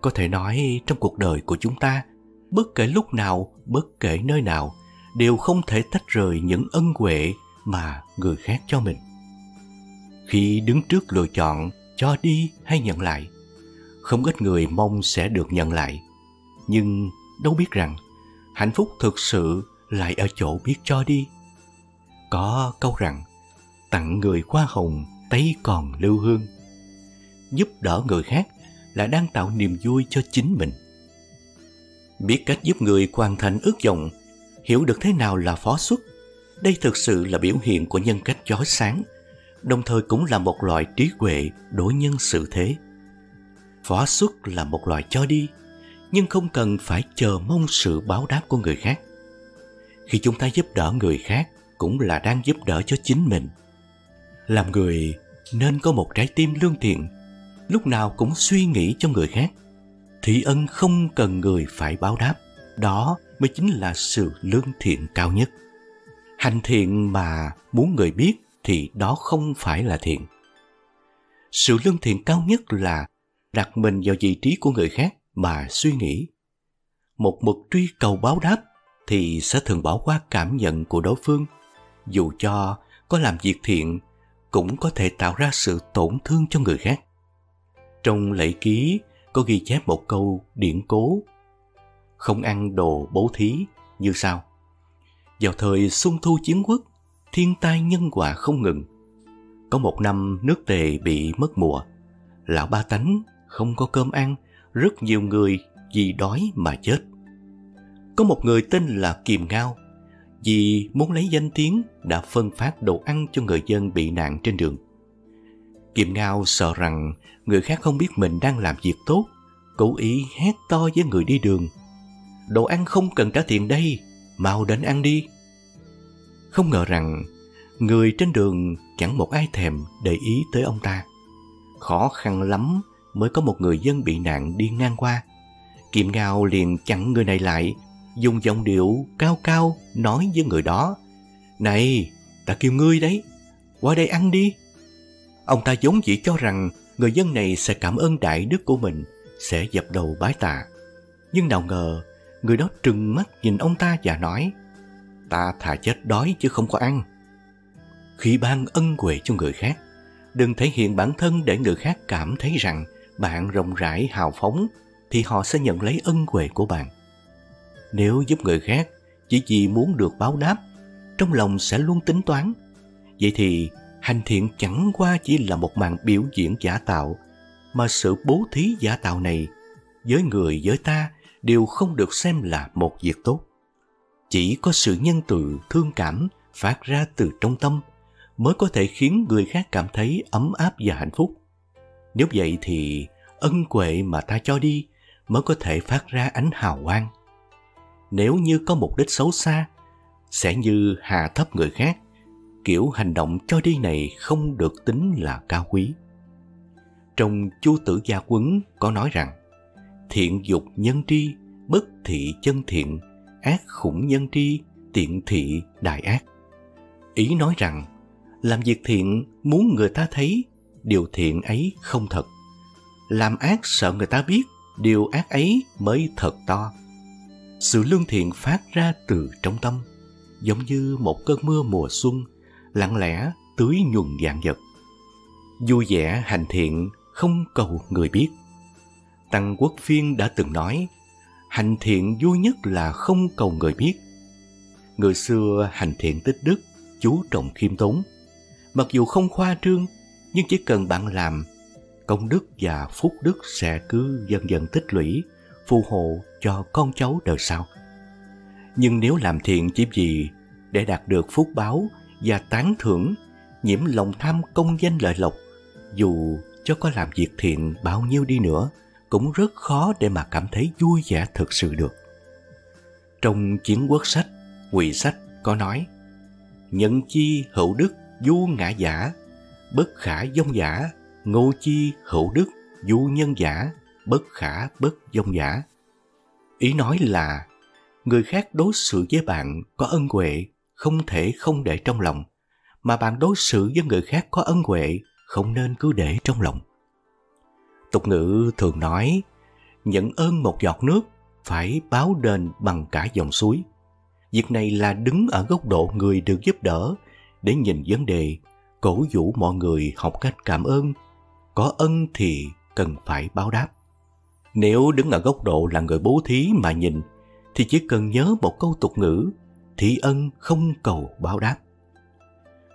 Có thể nói trong cuộc đời của chúng ta, bất kể lúc nào, bất kể nơi nào, đều không thể tách rời những ân huệ mà người khác cho mình. Khi đứng trước lựa chọn cho đi hay nhận lại, không ít người mong sẽ được nhận lại, nhưng đâu biết rằng hạnh phúc thực sự lại ở chỗ biết cho đi. Có câu rằng, tặng người hoa hồng tay còn lưu hương. Giúp đỡ người khác là đang tạo niềm vui cho chính mình. Biết cách giúp người hoàn thành ước vọng, hiểu được thế nào là phó xuất, đây thực sự là biểu hiện của nhân cách chói sáng, đồng thời cũng là một loại trí huệ đối nhân xử thế. Phó xuất là một loại cho đi, nhưng không cần phải chờ mong sự báo đáp của người khác. Khi chúng ta giúp đỡ người khác cũng là đang giúp đỡ cho chính mình. Làm người nên có một trái tim lương thiện, lúc nào cũng suy nghĩ cho người khác. Thị ân không cần người phải báo đáp, đó mới chính là sự lương thiện cao nhất. Hành thiện mà muốn người biết thì đó không phải là thiện. Sự lương thiện cao nhất là đặt mình vào vị trí của người khác mà suy nghĩ. Một mực truy cầu báo đáp thì sẽ thường bỏ qua cảm nhận của đối phương. Dù cho có làm việc thiện cũng có thể tạo ra sự tổn thương cho người khác. Trong Lễ Ký có ghi chép một câu điển cố: không ăn đồ bố thí như sau. Vào thời Xuân Thu Chiến Quốc, thiên tai nhân họa không ngừng. Có một năm nước Tề bị mất mùa, lão ba tánh không có cơm ăn, rất nhiều người vì đói mà chết. Có một người tên là Kiềm Ngao, vì muốn lấy danh tiếng đã phân phát đồ ăn cho người dân bị nạn trên đường. Kiềm Ngao sợ rằng người khác không biết mình đang làm việc tốt, cố ý hét to với người đi đường: đồ ăn không cần trả tiền đây, mau đến ăn đi. Không ngờ rằng người trên đường chẳng một ai thèm để ý tới ông ta. Khó khăn lắm mới có một người dân bị nạn đi ngang qua. Kiềm Ngao liền chặn người này lại, dùng giọng điệu cao cao nói với người đó: này, ta kêu ngươi đấy, qua đây ăn đi. Ông ta vốn chỉ cho rằng người dân này sẽ cảm ơn đại đức của mình, sẽ dập đầu bái tạ. Nhưng nào ngờ người đó trừng mắt nhìn ông ta và nói: ta thà chết đói chứ không có ăn. Khi ban ân huệ cho người khác, đừng thể hiện bản thân để người khác cảm thấy rằng bạn rộng rãi hào phóng, thì họ sẽ nhận lấy ân huệ của bạn. Nếu giúp người khác chỉ vì muốn được báo đáp, trong lòng sẽ luôn tính toán. Vậy thì hành thiện chẳng qua chỉ là một màn biểu diễn giả tạo, mà sự bố thí giả tạo này với người với ta đều không được xem là một việc tốt. Chỉ có sự nhân từ thương cảm phát ra từ trong tâm mới có thể khiến người khác cảm thấy ấm áp và hạnh phúc. Nếu vậy thì ân huệ mà ta cho đi mới có thể phát ra ánh hào quang. Nếu như có mục đích xấu xa, sẽ như hạ thấp người khác, kiểu hành động cho đi này không được tính là cao quý. Trong Chu Tử Gia Quấn có nói rằng: thiện dục nhân tri, bất thị chân thiện, ác khủng nhân tri, tiện thị đại ác. Ý nói rằng làm việc thiện muốn người ta thấy điều thiện ấy không thật, làm ác sợ người ta biết điều ác ấy mới thật to. Sự lương thiện phát ra từ trong tâm, giống như một cơn mưa mùa xuân lặng lẽ tưới nhuần vạn vật. Vui vẻ hành thiện không cầu người biết. Tăng Quốc Phiên đã từng nói: Hành thiện vui nhất là không cầu người biết. Người xưa hành thiện tích đức, chú trọng khiêm tốn. Mặc dù không khoa trương, nhưng chỉ cần bạn làm, công đức và phúc đức sẽ cứ dần dần tích lũy, phù hộ cho con cháu đời sau. Nhưng nếu làm thiện chỉ vì để đạt được phúc báo và tán thưởng, nhiễm lòng tham công danh lợi lộc, dù cho có làm việc thiện bao nhiêu đi nữa, cũng rất khó để mà cảm thấy vui vẻ thực sự được. Trong Chiến Quốc Sách, Ngụy Sách có nói: "Nhân chi hữu đức, du ngã giả, bất khả dông giả, ngô chi hữu đức, du nhân giả, bất khả bất dông giả." Ý nói là người khác đối xử với bạn có ân huệ, không thể không để trong lòng, mà bạn đối xử với người khác có ân huệ, không nên cứ để trong lòng. Tục ngữ thường nói, nhận ơn một giọt nước phải báo đền bằng cả dòng suối. Việc này là đứng ở góc độ người được giúp đỡ để nhìn vấn đề, cổ vũ mọi người học cách cảm ơn. Có ân thì cần phải báo đáp. Nếu đứng ở góc độ là người bố thí mà nhìn, thì chỉ cần nhớ một câu tục ngữ: thí ân không cầu báo đáp.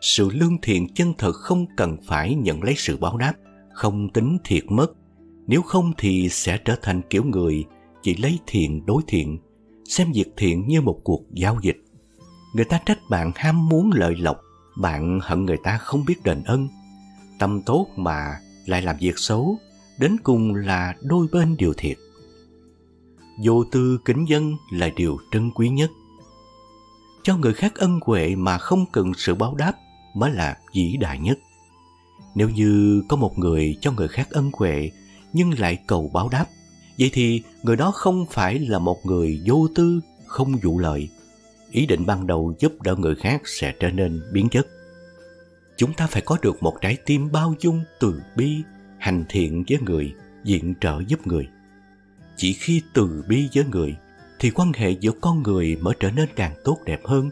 Sự lương thiện chân thật không cần phải nhận lấy sự báo đáp, không tính thiệt mất. Nếu không thì sẽ trở thành kiểu người chỉ lấy thiện đối thiện, xem việc thiện như một cuộc giao dịch. Người ta trách bạn ham muốn lợi lộc, bạn hận người ta không biết đền ân. Tâm tốt mà lại làm việc xấu, đến cùng là đôi bên đều thiệt. Vô tư kính dân là điều trân quý nhất. Cho người khác ân huệ mà không cần sự báo đáp mới là vĩ đại nhất. Nếu như có một người cho người khác ân huệ nhưng lại cầu báo đáp, vậy thì người đó không phải là một người vô tư, không vụ lợi. Ý định ban đầu giúp đỡ người khác sẽ trở nên biến chất. Chúng ta phải có được một trái tim bao dung, từ bi, hành thiện với người, diện trợ giúp người. Chỉ khi từ bi với người thì quan hệ giữa con người mới trở nên càng tốt đẹp hơn.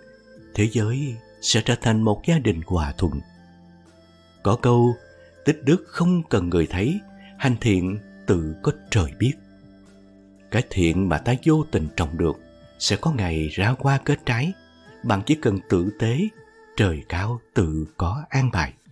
Thế giới sẽ trở thành một gia đình hòa thuận. Có câu, tích đức không cần người thấy, hành thiện tự có trời biết. Cái thiện mà ta vô tình trồng được sẽ có ngày ra hoa kết trái. Bạn chỉ cần tử tế, trời cao tự có an bài.